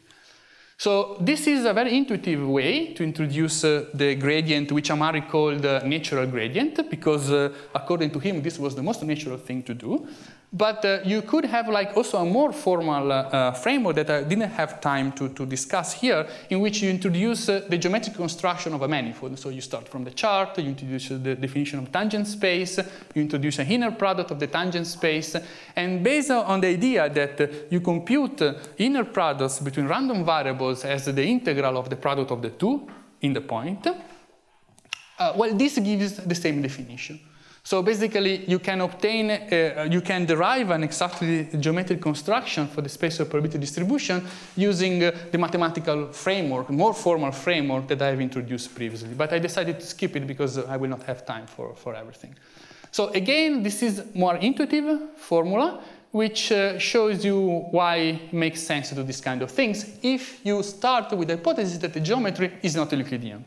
So this is a very intuitive way to introduce uh, the gradient, which Amari called uh, natural gradient, because uh, according to him, this was the most natural thing to do. But uh, you could have like also a more formal uh, framework that I didn't have time to, to discuss here, in which you introduce uh, the geometric construction of a manifold. So you start from the chart, you introduce the definition of tangent space, you introduce an inner product of the tangent space, and based on the idea that uh, you compute uh, inner products between random variables as the integral of the product of the two in the point, uh, well, this gives the same definition. So basically, you can obtain, uh, you can derive an exactly geometric construction for the space of probability distribution using uh, the mathematical framework, more formal framework that I have introduced previously. But I decided to skip it because I will not have time for, for everything. So again, this is more intuitive formula, which uh, shows you why it makes sense to do this kind of things if you start with the hypothesis that the geometry is not Euclidean.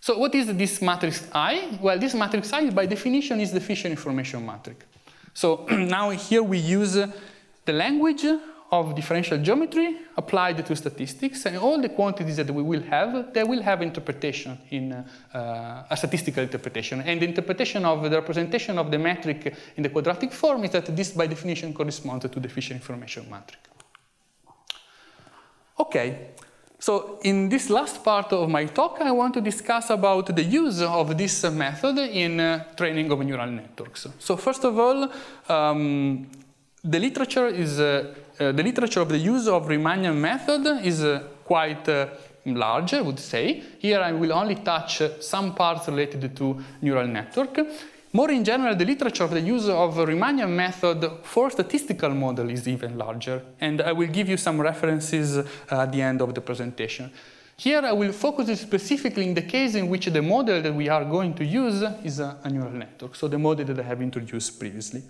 So what is this matrix I? Well, this matrix I, by definition, is the Fisher information matrix. So now here we use the language of differential geometry applied to statistics, and all the quantities that we will have, they will have interpretation in uh, a statistical interpretation. And the interpretation of the representation of the metric in the quadratic form is that this, by definition, corresponds to the Fisher information matrix. Okay. So in this last part of my talk, I want to discuss about the use of this method in uh, training of neural networks. So first of all, um, the literature is uh, uh, the literature of the use of Riemannian method is uh, quite uh, large, I would say. Here I will only touch uh, some parts related to neural network. More in general, the literature of the use of Riemannian method for statistical model is even larger, and I will give you some references uh, at the end of the presentation. Here I will focus specifically in the case in which the model that we are going to use is a, a neural network, so the model that I have introduced previously.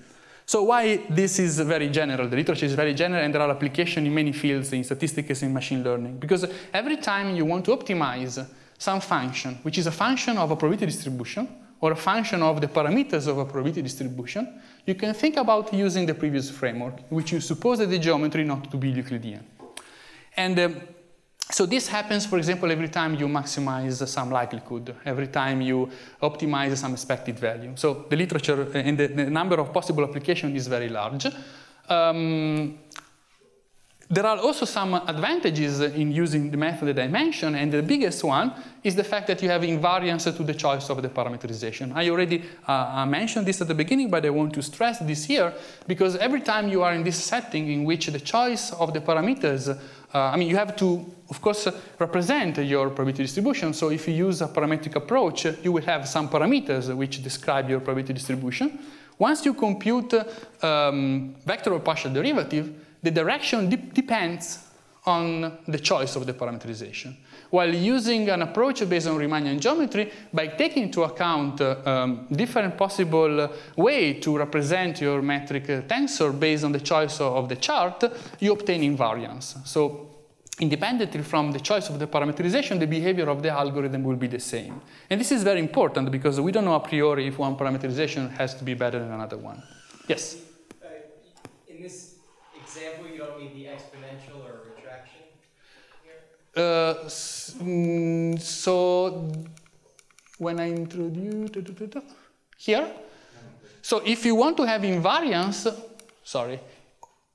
So why this is very general, the literature is very general, and there are applications in many fields, in statistics and machine learning, because every time you want to optimize some function, which is a function of a probability distribution, or a function of the parameters of a probability distribution, you can think about using the previous framework, which you suppose that the geometry not to be Euclidean. And um, so this happens, for example, every time you maximize some likelihood, every time you optimize some expected value. So the literature and the, the number of possible applications is very large. Um, There are also some advantages in using the method that I mentioned, and the biggest one is the fact that you have invariance to the choice of the parameterization. I already uh, mentioned this at the beginning, but I want to stress this here, because every time you are in this setting in which the choice of the parameters, uh, I mean, you have to, of course, represent your probability distribution. So if you use a parametric approach, you will have some parameters which describe your probability distribution. Once you compute um, vector or partial derivative, the direction de- depends on the choice of the parameterization. While using an approach based on Riemannian geometry, by taking into account uh, um, different possible uh, way to represent your metric uh, tensor based on the choice of the chart, you obtain invariance. So independently from the choice of the parameterization, the behavior of the algorithm will be the same. And this is very important because we don't know a priori if one parameterization has to be better than another one. Yes? Uh, in this example, you don't mean the exponential or retraction here? Uh, mm, so, when I introduce... Here? So, if you want to have invariance... Sorry.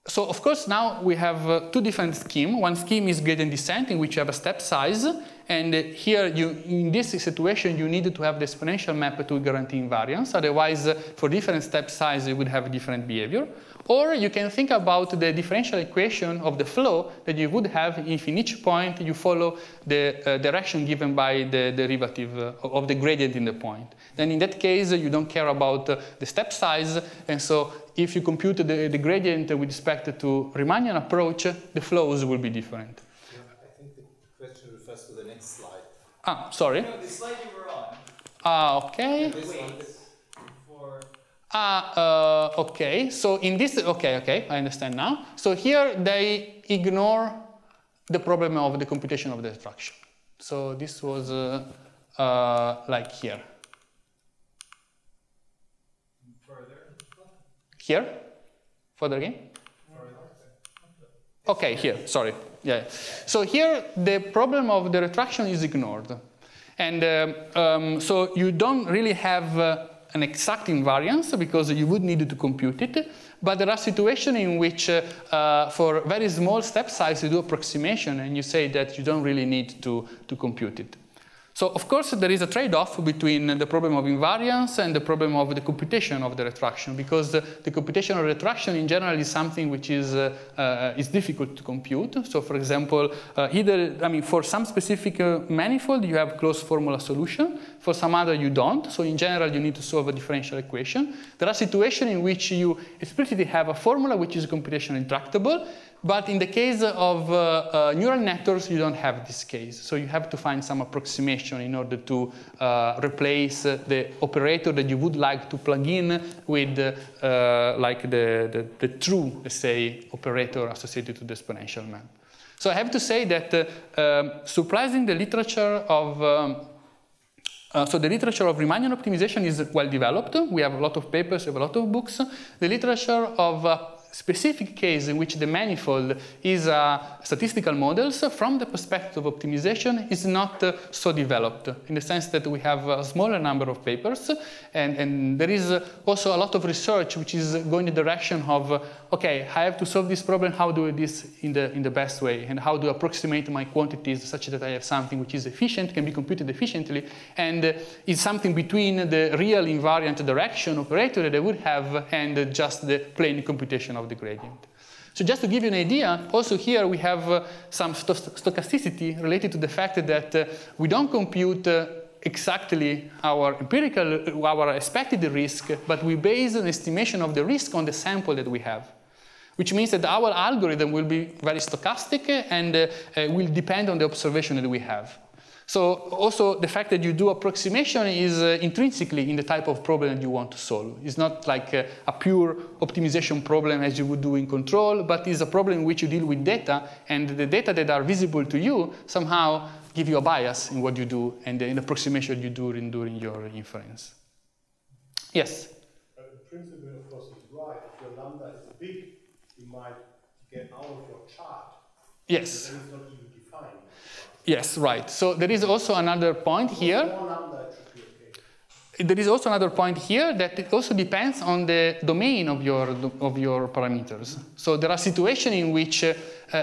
So, of course, now we have uh, two different schemes. One scheme is gradient descent, in which you have a step size. And uh, here, you, in this situation, you need to have the exponential map to guarantee invariance. Otherwise, uh, for different step size, you would have different behavior. Or you can think about the differential equation of the flow that you would have if in each point you follow the uh, direction given by the derivative uh, of the gradient in the point. Then in that case, you don't care about uh, the step size, and so if you compute the, the gradient with respect to Riemannian approach, the flows will be different. Yeah, I think the question refers to the next slide. Ah, sorry? No, the slide you were on. Ah, okay. Ah, uh, okay, so in this, okay, okay, I understand now. So here they ignore the problem of the computation of the fraction. So this was uh, uh, like here. Further. Here? Further again? Okay, here, sorry. Yeah. So here the problem of the retraction is ignored. And uh, um, so you don't really have uh, an exact invariance because you would need to compute it. But there are situations in which uh, uh, for very small step size you do approximation and you say that you don't really need to, to compute it. So of course there is a trade-off between the problem of invariance and the problem of the computation of the retraction, because the, the computation of retraction in general is something which is, uh, uh, is difficult to compute. So for example, uh, either, I mean, for some specific uh, manifold you have closed formula solution, for some other you don't. So in general you need to solve a differential equation. There are situations in which you explicitly have a formula which is computation intractable. But in the case of uh, uh, neural networks, you don't have this case. So you have to find some approximation in order to uh, replace the operator that you would like to plug in with uh, like the, the, the true, let's say, operator associated to the exponential map. So I have to say that uh, um, surprising the literature of um, Uh, so the literature of Riemannian optimization is well developed. We have a lot of papers, we have a lot of books. The literature of uh, specific case in which the manifold is uh, statistical models from the perspective of optimization is not uh, so developed, in the sense that we have a smaller number of papers, and, and there is also a lot of research which is going in the direction of, uh, okay, I have to solve this problem, how do I do this in the, in the best way, and how do I approximate my quantities such that I have something which is efficient, can be computed efficiently, and uh, is something between the real invariant direction operator that I would have and uh, just the plain computation of the gradient. So just to give you an idea, also here we have uh, some st stochasticity related to the fact that uh, we don't compute uh, exactly our empirical, our expected risk, but we base an estimation of the risk on the sample that we have, which means that our algorithm will be very stochastic and uh, uh, will depend on the observation that we have. So also the fact that you do approximation is uh, intrinsically in the type of problem that you want to solve. It's not like a, a pure optimization problem as you would do in control, but it's a problem in which you deal with data, and the data that are visible to you somehow give you a bias in what you do and in the approximation you do in, during your inference. Yes? Uh, the principle, of course, is right. If your lambda is big, you might get out of your chart. Yes. It's not even defined. Yes, right. So there is also another point here. There is also another point here that it also depends on the domain of your, of your parameters. So there are situations in which uh,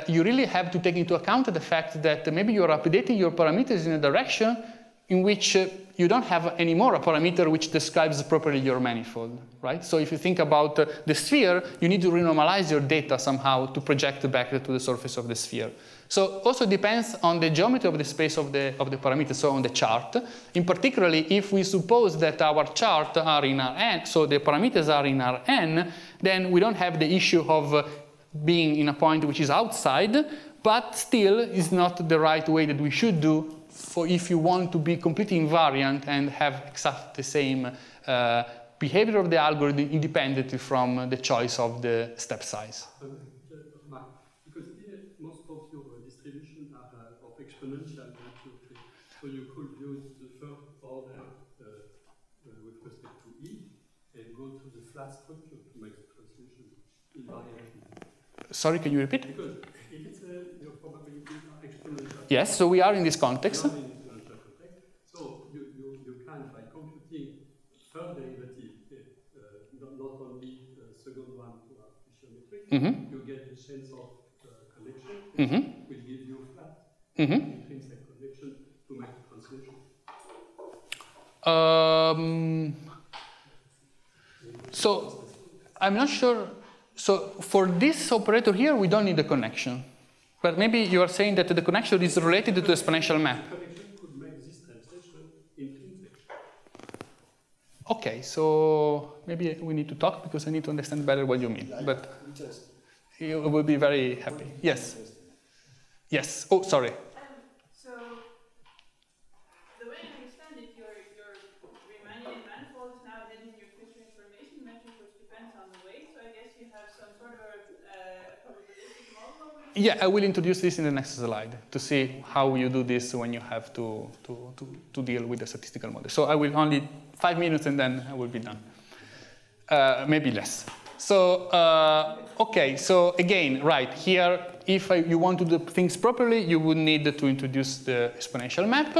you really have to take into account the fact that maybe you're updating your parameters in a direction in which uh, you don't have anymore a parameter which describes properly your manifold, right? So if you think about uh, the sphere, you need to renormalize your data somehow to project back to the surface of the sphere. So also depends on the geometry of the space of the, of the parameter, so on the chart. In particularly, if we suppose that our chart are in Rn, so the parameters are in Rn, then we don't have the issue of uh, being in a point which is outside, but still is not the right way that we should do for if you want to be completely invariant and have exactly the same uh, behavior of the algorithm independently from the choice of the step size. Um, because here most of your distribution are uh, of exponential nature, so you could use the first order uh, uh, with respect to E and go to the flat structure to make the translation invariant. Sorry, can you repeat? Because if it's uh, your probability are exponential. Yes, so we are in this context. So you, you, you can, by computing third derivative, uh, not, not only the second one to our Fisher matrix, mm-hmm. you get the sense of uh, connection, which mm-hmm. will give you flat mm-hmm. intrinsic connection to make the translation. Um, so I'm not sure. So for this operator here, we don't need a connection. But maybe you are saying that the connection is related to the exponential map. Okay, so maybe we need to talk because I need to understand better what you mean. But you will be very happy. Yes. Yes. Oh, sorry. yeah, I will introduce this in the next slide to see how you do this when you have to, to, to, to deal with the statistical model. So I will only five minutes and then I will be done. Uh, maybe less. So, uh, okay, so again, right, here, if I, you want to do things properly, you would need to introduce the exponential map.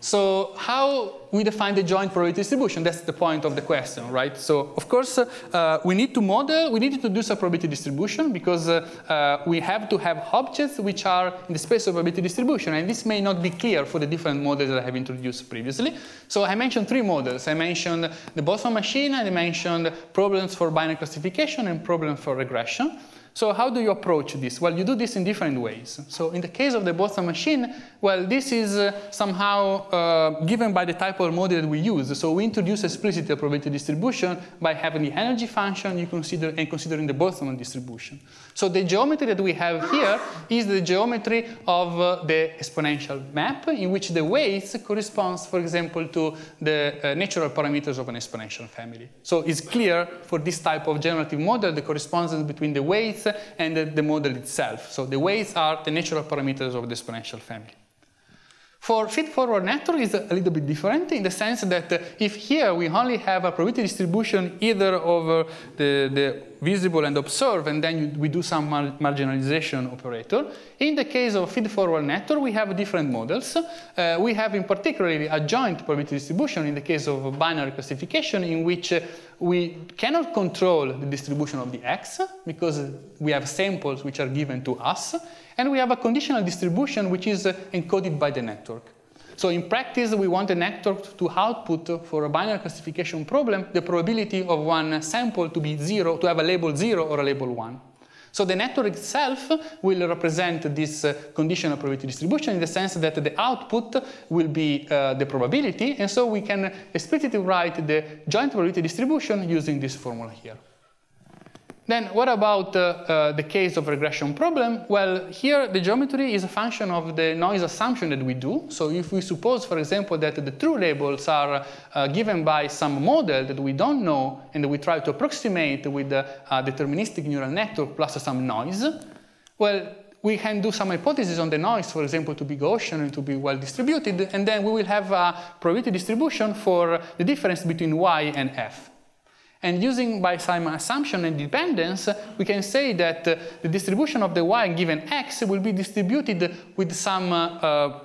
So how we define the joint probability distribution, that's the point of the question, right? So of course, uh, we need to model, we need to introduce a probability distribution because uh, uh, we have to have objects which are in the space of probability distribution, and this may not be clear for the different models that I have introduced previously. So I mentioned three models. I mentioned the Boltzmann machine, I mentioned problems for binary classification and problems for regression. So how do you approach this? Well, you do this in different ways. So in the case of the Boltzmann machine, well, this is uh, somehow uh, given by the type of model that we use. So we introduce explicitly a probability distribution by having the energy function you consider and considering the Boltzmann distribution. So the geometry that we have here is the geometry of uh, the exponential map, in which the weights corresponds, for example, to the uh, natural parameters of an exponential family. So it's clear for this type of generative model the correspondence between the weights and the model itself. So the weights are the natural parameters of the exponential family. For feed-forward network is a little bit different in the sense that if here we only have a probability distribution either over the, the visible and observed, and then you, we do some mar marginalization operator. In the case of feed-forward network, we have different models. Uh, we have in particular a joint probability distribution in the case of binary classification, in which uh, we cannot control the distribution of the x because we have samples which are given to us, and we have a conditional distribution which is encoded by the network. So in practice, we want the network to output for a binary classification problem the probability of one sample to be zero, to have a label zero or a label one. So the network itself will represent this uh, conditional probability distribution in the sense that the output will be uh, the probability, and so we can explicitly write the joint probability distribution using this formula here. Then what about uh, uh, the case of regression problem? Well, here the geometry is a function of the noise assumption that we do. So if we suppose, for example, that the true labels are uh, given by some model that we don't know and we try to approximate with a, a deterministic neural network plus some noise, well, we can do some hypotheses on the noise, for example, to be Gaussian and to be well distributed, and then we will have a probability distribution for the difference between y and f. And using by some assumption and dependence, we can say that uh, the distribution of the y given x will be distributed with some uh, uh,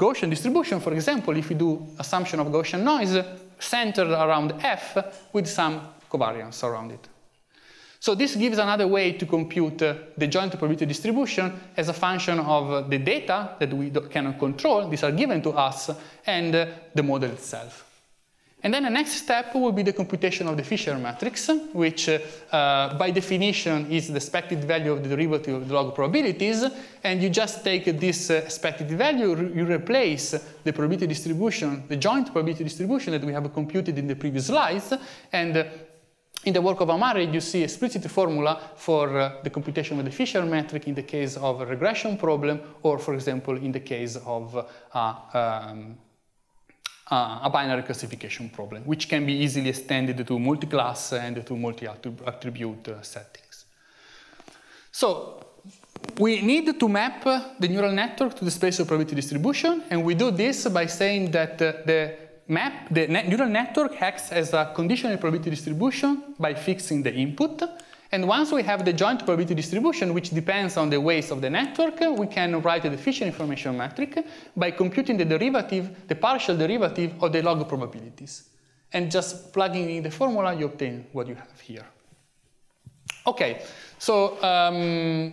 Gaussian distribution, for example, if we do assumption of Gaussian noise, centered around f with some covariance around it. So this gives another way to compute uh, the joint probability distribution as a function of uh, the data that we cannot control, these are given to us, and uh, the model itself. And then the next step will be the computation of the Fisher matrix, which uh, by definition is the expected value of the derivative of the log probabilities. And you just take this uh, expected value, re you replace the probability distribution, the joint probability distribution that we have computed in the previous slides. And uh, in the work of Amari, you see a explicit formula for uh, the computation of the Fisher metric in the case of a regression problem, or for example, in the case of uh, um, Uh, a binary classification problem, which can be easily extended to multi-class and to multi-attribute uh, settings. So we need to map uh, the neural network to the space of probability distribution, and we do this by saying that uh, the map, the ne neural network acts as a conditional probability distribution by fixing the input. And once we have the joint probability distribution, which depends on the weights of the network, we can write the Fisher information matrix by computing the derivative, the partial derivative of the log probabilities. And just plugging in the formula, you obtain what you have here. Okay, so, um,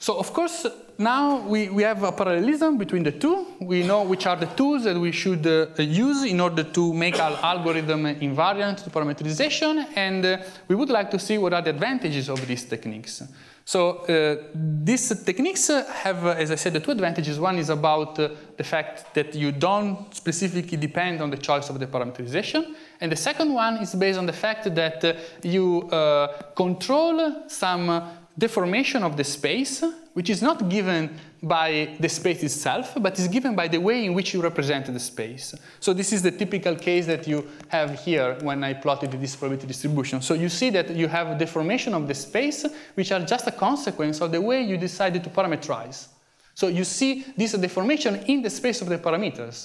so of course, now we, we have a parallelism between the two. We know which are the tools that we should uh, use in order to make our algorithm invariant to parameterization, and uh, we would like to see what are the advantages of these techniques. So uh, these techniques have, as I said, the two advantages. One is about uh, the fact that you don't specifically depend on the choice of the parameterization. And the second one is based on the fact that uh, you uh, control some uh, deformation of the space, which is not given by the space itself, but is given by the way in which you represent the space. So this is the typical case that you have here when I plotted this probability distribution. So you see that you have deformation of the space, which are just a consequence of the way you decided to parameterize. So you see this deformation in the space of the parameters,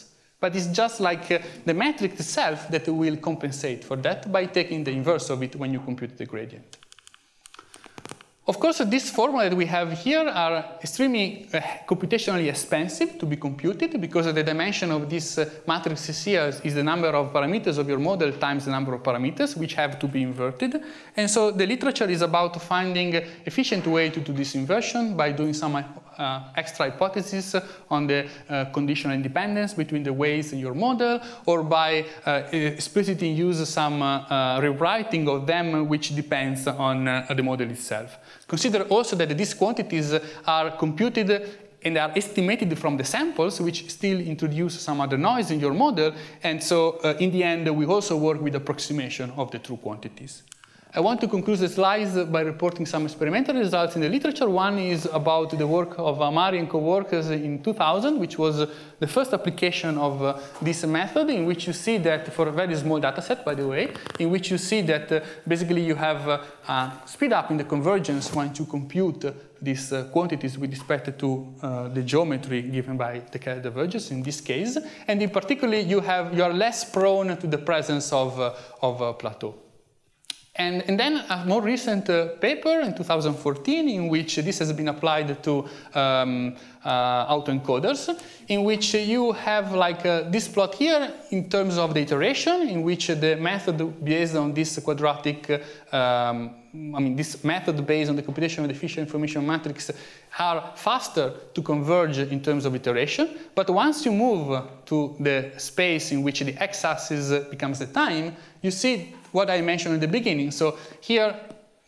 but it's just like the metric itself that will compensate for that by taking the inverse of it when you compute the gradient. Of course, these formulas that we have here are extremely uh, computationally expensive to be computed because the dimension of this uh, matrix here is the number of parameters of your model times the number of parameters, which have to be inverted. And so the literature is about finding an efficient way to do this inversion by doing some uh, extra hypothesis on the uh, conditional independence between the weights in your model, or by uh, explicitly use some uh, uh, rewriting of them, which depends on uh, the model itself. Consider also that these quantities are computed and are estimated from the samples, which still introduce some other noise in your model. And so uh, in the end, we also work with approximation of the true quantities. I want to conclude the slides by reporting some experimental results in the literature. One is about the work of Amari and co-workers in two thousand, which was the first application of uh, this method, in which you see that, for a very small data set, by the way, in which you see that uh, basically you have uh, uh, speed up in the convergence when you compute uh, these uh, quantities with respect to uh, the geometry given by the K L divergence in this case. And in particular, you, have, you are less prone to the presence of, uh, of a plateau. And, and then a more recent uh, paper in two thousand fourteen, in which this has been applied to um, uh, autoencoders, in which you have like uh, this plot here in terms of the iteration, in which the method based on this quadratic, um, I mean this method based on the computation of the Fisher information matrix are faster to converge in terms of iteration. But once you move to the space in which the x-axis becomes the time, you see what I mentioned in the beginning. So here,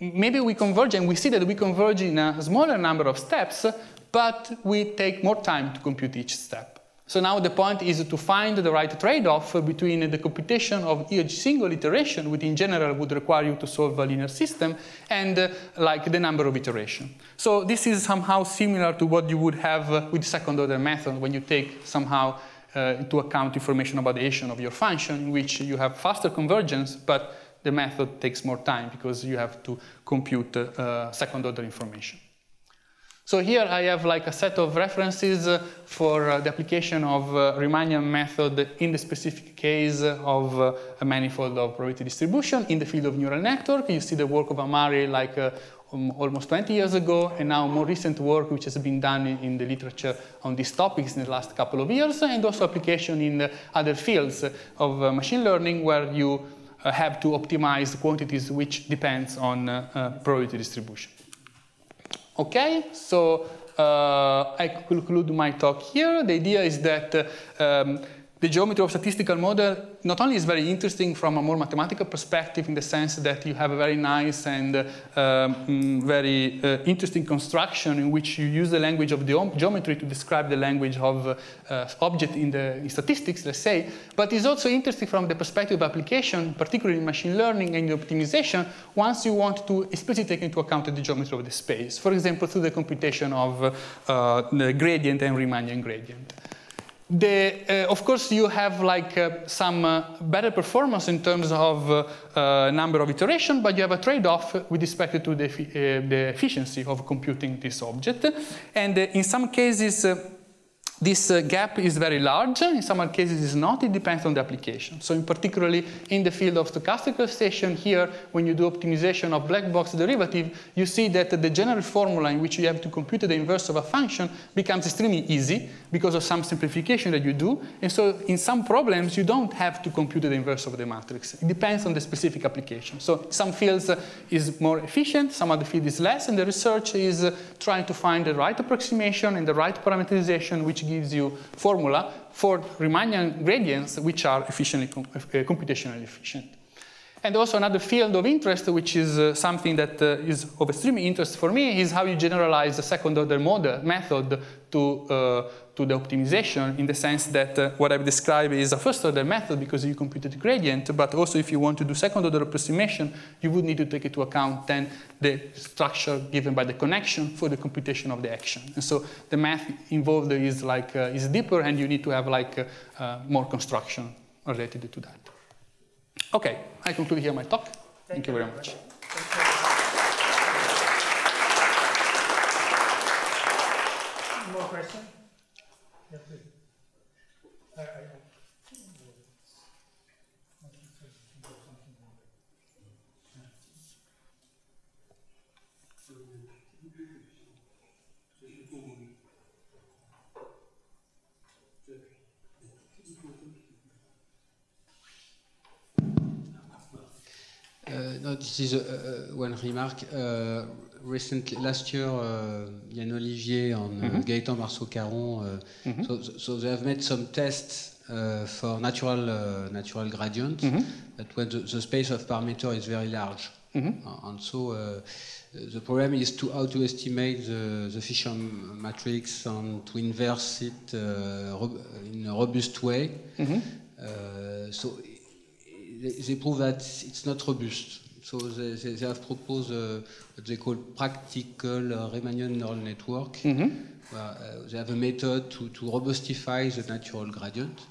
maybe we converge, and we see that we converge in a smaller number of steps, but we take more time to compute each step. So now the point is to find the right trade-off between the computation of each single iteration, which in general would require you to solve a linear system, and uh, like the number of iterations. So this is somehow similar to what you would have uh, with second-order method when you take somehow Uh, into account information about the action of your function, in which you have faster convergence, but the method takes more time because you have to compute uh, second-order information. So here I have like a set of references uh, for uh, the application of uh, Riemannian method in the specific case of uh, a manifold of probability distribution in the field of neural network. You see the work of Amari like uh, Um, almost twenty years ago, and now more recent work which has been done in, in the literature on these topics in the last couple of years, and also application in uh, other fields of uh, machine learning, where you uh, have to optimize quantities which depends on uh, uh, probability distribution. Okay, so uh, I conclude my talk here. The idea is that uh, um, the geometry of statistical model not only is very interesting from a more mathematical perspective, in the sense that you have a very nice and uh, um, very uh, interesting construction in which you use the language of the geometry to describe the language of uh, uh, object in, the, in statistics, let's say, but it's also interesting from the perspective of application, particularly in machine learning and optimization, once you want to explicitly take into account the geometry of the space, for example, through the computation of uh, the gradient and Riemannian gradient. The, uh, of course, you have like uh, some uh, better performance in terms of uh, uh, number of iterations, but you have a trade-off with respect to the, uh, the efficiency of computing this object. And uh, in some cases, uh, this uh, gap is very large. In some other cases, it's not. It depends on the application. So in particularly in the field of stochastic classification here, when you do optimization of black box derivative, you see that the general formula in which you have to compute the inverse of a function becomes extremely easy because of some simplification that you do. And so in some problems, you don't have to compute the inverse of the matrix. It depends on the specific application. So some fields uh, is more efficient, some other field is less, and the research is uh, trying to find the right approximation and the right parameterization, which gives you formula for Riemannian gradients which are efficiently, uh, computationally efficient. And also another field of interest, which is uh, something that uh, is of extreme interest for me, is how you generalize the second-order model method to, uh, to the optimization, in the sense that uh, what I've described is a first-order method because you computed the gradient, but also if you want to do second-order approximation, you would need to take into account then the structure given by the connection for the computation of the action. And so the math involved is, like, uh, is deeper, and you need to have like uh, uh, more construction related to that. Okay, I conclude here my talk. Thank, Thank you very much. More questions? Yeah, please. I, I, Uh, no, this is uh, uh, one remark. Uh, recently, last year, uh, Yann Olivier and uh, mm-hmm. Gaëtan Marceau Caron, uh, mm-hmm. so, so they have made some tests uh, for natural uh, natural gradient, mm-hmm. that when the, the space of parameter is very large, mm-hmm. uh, and so uh, the problem is to how to estimate the, the Fisher matrix and to inverse it uh, in a robust way. Mm-hmm. uh, so. They prove that it's not robust. So they, they, they have proposed uh, what they call practical uh, Riemannian neural network. Mm-hmm. Where, uh, they have a method to, to robustify the natural gradient.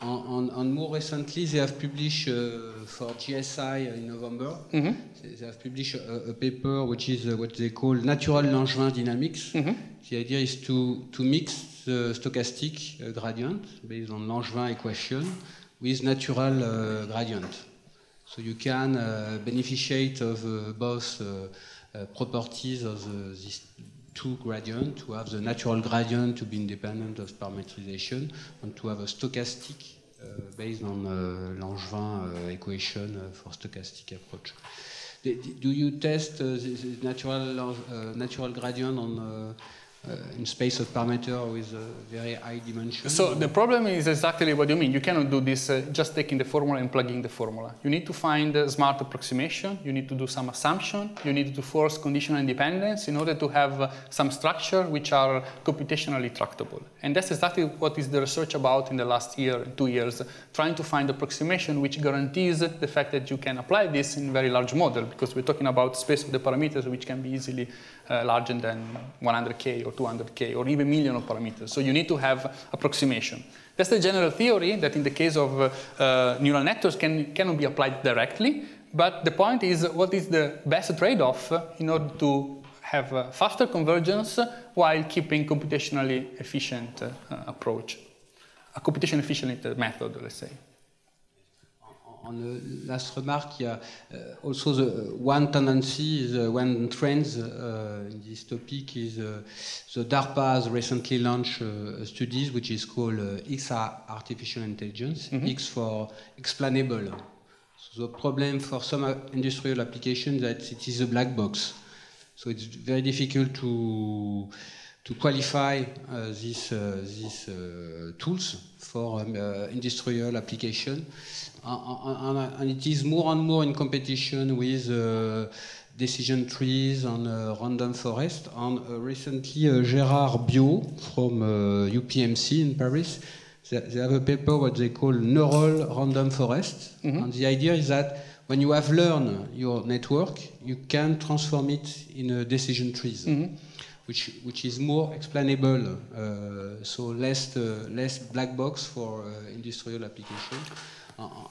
And, and, and more recently, they have published uh, for G S I in November, mm-hmm. they, they have published a, a paper which is uh, what they call natural Langevin dynamics. Mm-hmm. The idea is to, to mix the stochastic uh, gradient based on Langevin equation with natural uh, gradient. So you can uh, beneficiate of uh, both uh, uh, properties of uh, these two gradients, to have the natural gradient to be independent of parametrization, and to have a stochastic uh, based on uh, Langevin uh, equation uh, for stochastic approach. Do you test uh, the natural, uh, natural gradient on uh, Uh, in space of parameter with a very high dimension? So the problem is exactly what you mean. You cannot do this uh, just taking the formula and plugging the formula. You need to find a smart approximation. You need to do some assumption. You need to force conditional independence in order to have uh, some structure which are computationally tractable. And that's exactly what is the research about in the last year, two years, trying to find approximation which guarantees the fact that you can apply this in very large model, because we're talking about space of the parameters which can be easily uh, larger than one hundred K or two hundred K or even million of parameters. So you need to have approximation. That's the general theory that in the case of uh, uh, neural networks can, cannot be applied directly. But the point is, what is the best trade-off in order to have a faster convergence while keeping computationally efficient uh, approach, a computationally efficient method, let's say. On the last remark, yeah, uh, also the one tendency, is, uh, one trend uh, in this topic is uh, the DARPA has recently launched uh, studies which is called uh, X artificial intelligence, mm-hmm. X for explainable. So the problem for some industrial applications that it is a black box, so it's very difficult to to qualify uh, these uh, these uh, tools for um, uh, industrial application. Uh, and it is more and more in competition with uh, decision trees and uh, random forest. And uh, recently, uh, Gérard Biau from uh, U P M C in Paris, they, they have a paper what they call neural random forest. Mm-hmm. And the idea is that when you have learned your network, you can transform it in uh, decision trees, mm-hmm. which which is more explainable, uh, so less uh, less black box for uh, industrial application.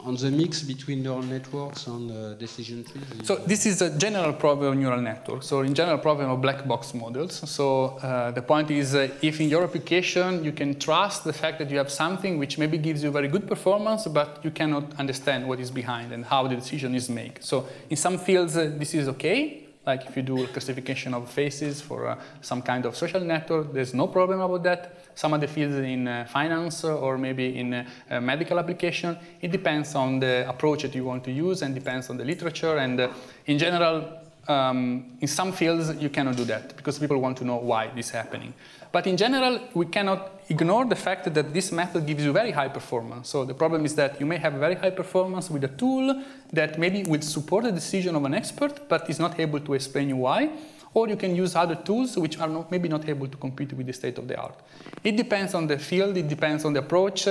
On the mix between neural networks and uh, decision trees. So this is a general problem of neural networks. So in general problem of black box models. So uh, the point is, uh, if in your application you can trust the fact that you have something which maybe gives you very good performance, but you cannot understand what is behind and how the decision is made. So in some fields uh, this is okay. Like if you do a classification of faces for uh, some kind of social network, there's no problem about that. Some of the fields in uh, finance or maybe in uh, uh, medical application, it depends on the approach that you want to use and depends on the literature. And uh, in general, Um, in some fields, you cannot do that because people want to know why this is happening. But in general, we cannot ignore the fact that this method gives you very high performance. So the problem is that you may have very high performance with a tool that maybe will support the decision of an expert, but is not able to explain you why. Or you can use other tools which are not, maybe not able to compete with the state of the art. It depends on the field, it depends on the approach.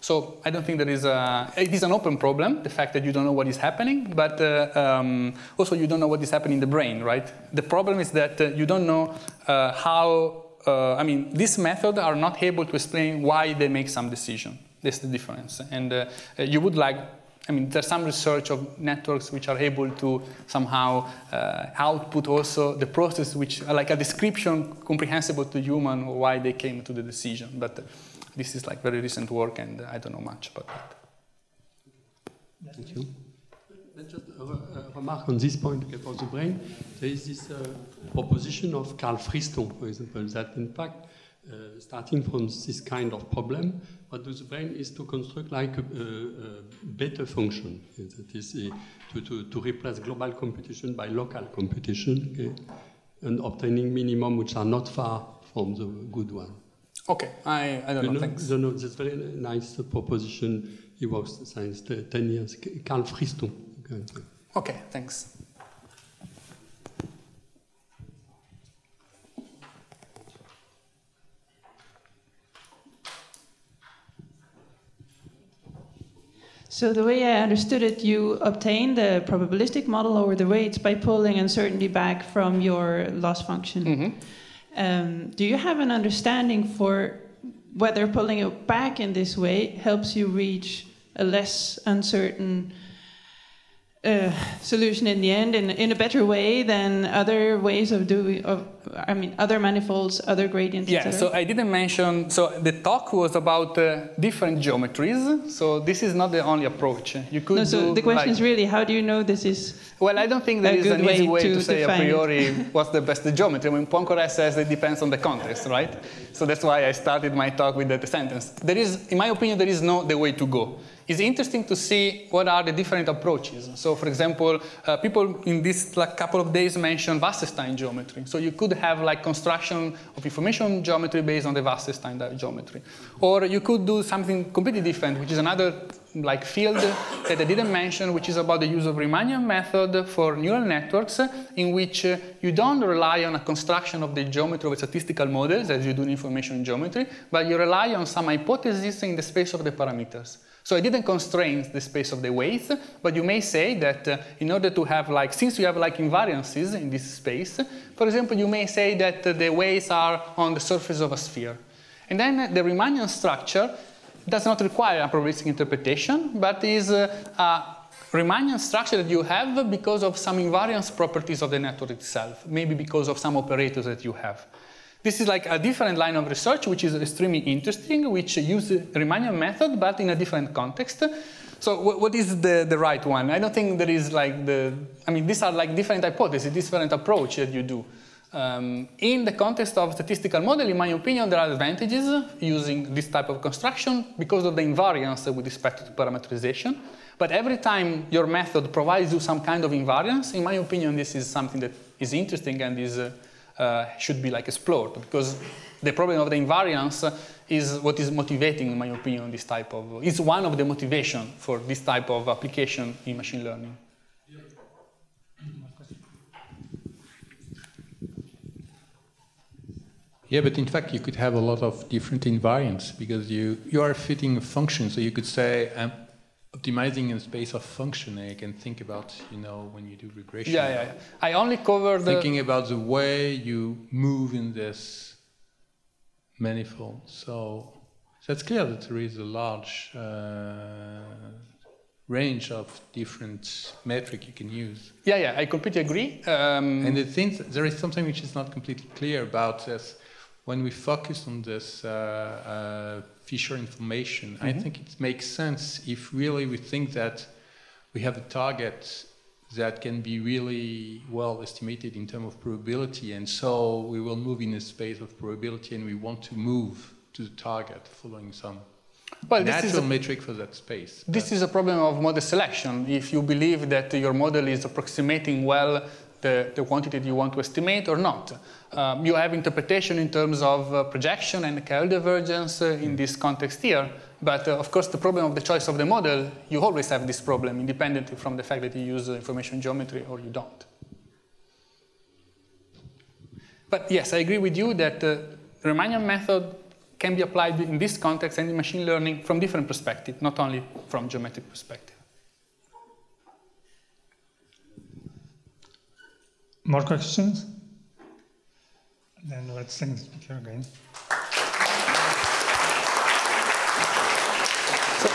So I don't think there is a, it is an open problem, the fact that you don't know what is happening, but uh, um, also you don't know what is happening in the brain, right? The problem is that uh, you don't know uh, how, uh, I mean, this method are not able to explain why they make some decision. That's the difference. And uh, you would like, I mean, there's some research of networks which are able to somehow uh, output also the process which, like a description comprehensible to human or why they came to the decision. But uh, this is like very recent work and uh, I don't know much about that. Thank you. Let's just a, a remark on this point about the brain. There is this uh, proposition of Carl Friston, for example, that in fact, uh, starting from this kind of problem, what does the brain is to construct like a, a, a better function, okay, that is a, to, to, to replace global computation by local computation, okay, and obtaining minimum which are not far from the good one. Okay, I, I don't you know, thanks. No, no, that's very nice proposition. He was since ten years, Carl Friston. Okay, okay, thanks. So the way I understood it, you obtain the probabilistic model over the weights by pulling uncertainty back from your loss function. Mm-hmm. um, do you have an understanding for whether pulling it back in this way helps you reach a less uncertain uh, solution in the end, in, in a better way than other ways of doing, of, I mean, other manifolds, other gradients? Yeah, so I didn't mention, so the talk was about uh, different geometries, so this is not the only approach. You could no, so do the question like, is really, how do you know this is Well, I don't think there is an way easy way to, to say a priori what's the best geometry. I mean, Poincaré says it depends on the context, right? So that's why I started my talk with that sentence. There is, in my opinion, there is no the way to go. It's interesting to see what are the different approaches. So, for example, uh, people in this like, couple of days mentioned Wasserstein geometry. So you could have like construction of information geometry based on the Wasserstein geometry. Or you could do something completely different, which is another like field that I didn't mention, which is about the use of Riemannian method for neural networks, in which uh, you don't rely on a construction of the geometry of statistical models as you do in information geometry, but you rely on some hypothesis in the space of the parameters. So I didn't constrain the space of the weights, but you may say that uh, in order to have like, since you have like invariances in this space, for example, you may say that uh, the weights are on the surface of a sphere. And then uh, the Riemannian structure does not require a probabilistic interpretation, but is uh, a Riemannian structure that you have because of some invariance properties of the network itself, maybe because of some operators that you have. This is like a different line of research, which is extremely interesting, which uses Riemannian method, but in a different context. So what is the, the right one? I don't think there is like the, I mean, these are like different hypotheses, different approach that you do. Um, in the context of statistical model, in my opinion, there are advantages using this type of construction because of the invariance with respect to parametrization. But every time your method provides you some kind of invariance, in my opinion, this is something that is interesting and is uh, Uh, should be like explored, because the problem of the invariance is what is motivating, in my opinion, this type of, it's one of the motivation for this type of application in machine learning. Yeah, but in fact, you could have a lot of different invariants because you, you are fitting a function, so you could say, um, optimizing in space of function, I can think about, you know, when you do regression. Yeah, yeah, yeah. I only covered... Thinking about the way you move in this manifold. So, so it's clear that there is a large uh, range of different metric you can use. Yeah, yeah, I completely agree. Um, and the thing, there is something which is not completely clear about this. When we focus on this uh, uh, Fisher information, mm-hmm. I think it makes sense if really we think that we have a target that can be really well estimated in terms of probability, and so we will move in a space of probability and we want to move to the target following some well, natural this is a, metric for that space. This but is a problem of model selection. If you believe that your model is approximating well the, the quantity that you want to estimate or not. Um, you have interpretation in terms of uh, projection and K L divergence uh, in this context here. But uh, of course, the problem of the choice of the model, you always have this problem, independently from the fact that you use uh, information geometry or you don't. But yes, I agree with you that the uh, Riemannian method can be applied in this context and in machine learning from different perspectives, not only from geometric perspective. More questions? Then let's thank the speaker again. So I,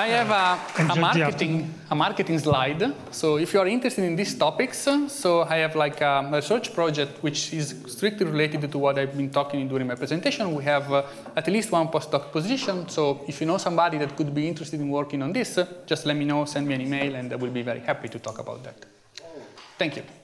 I have a, a, marketing, a marketing slide. So if you are interested in these topics, so I have like a research project which is strictly related to what I've been talking during my presentation. We have uh, at least one postdoc position. So if you know somebody that could be interested in working on this, just let me know, send me an email, and I will be very happy to talk about that. Thank you.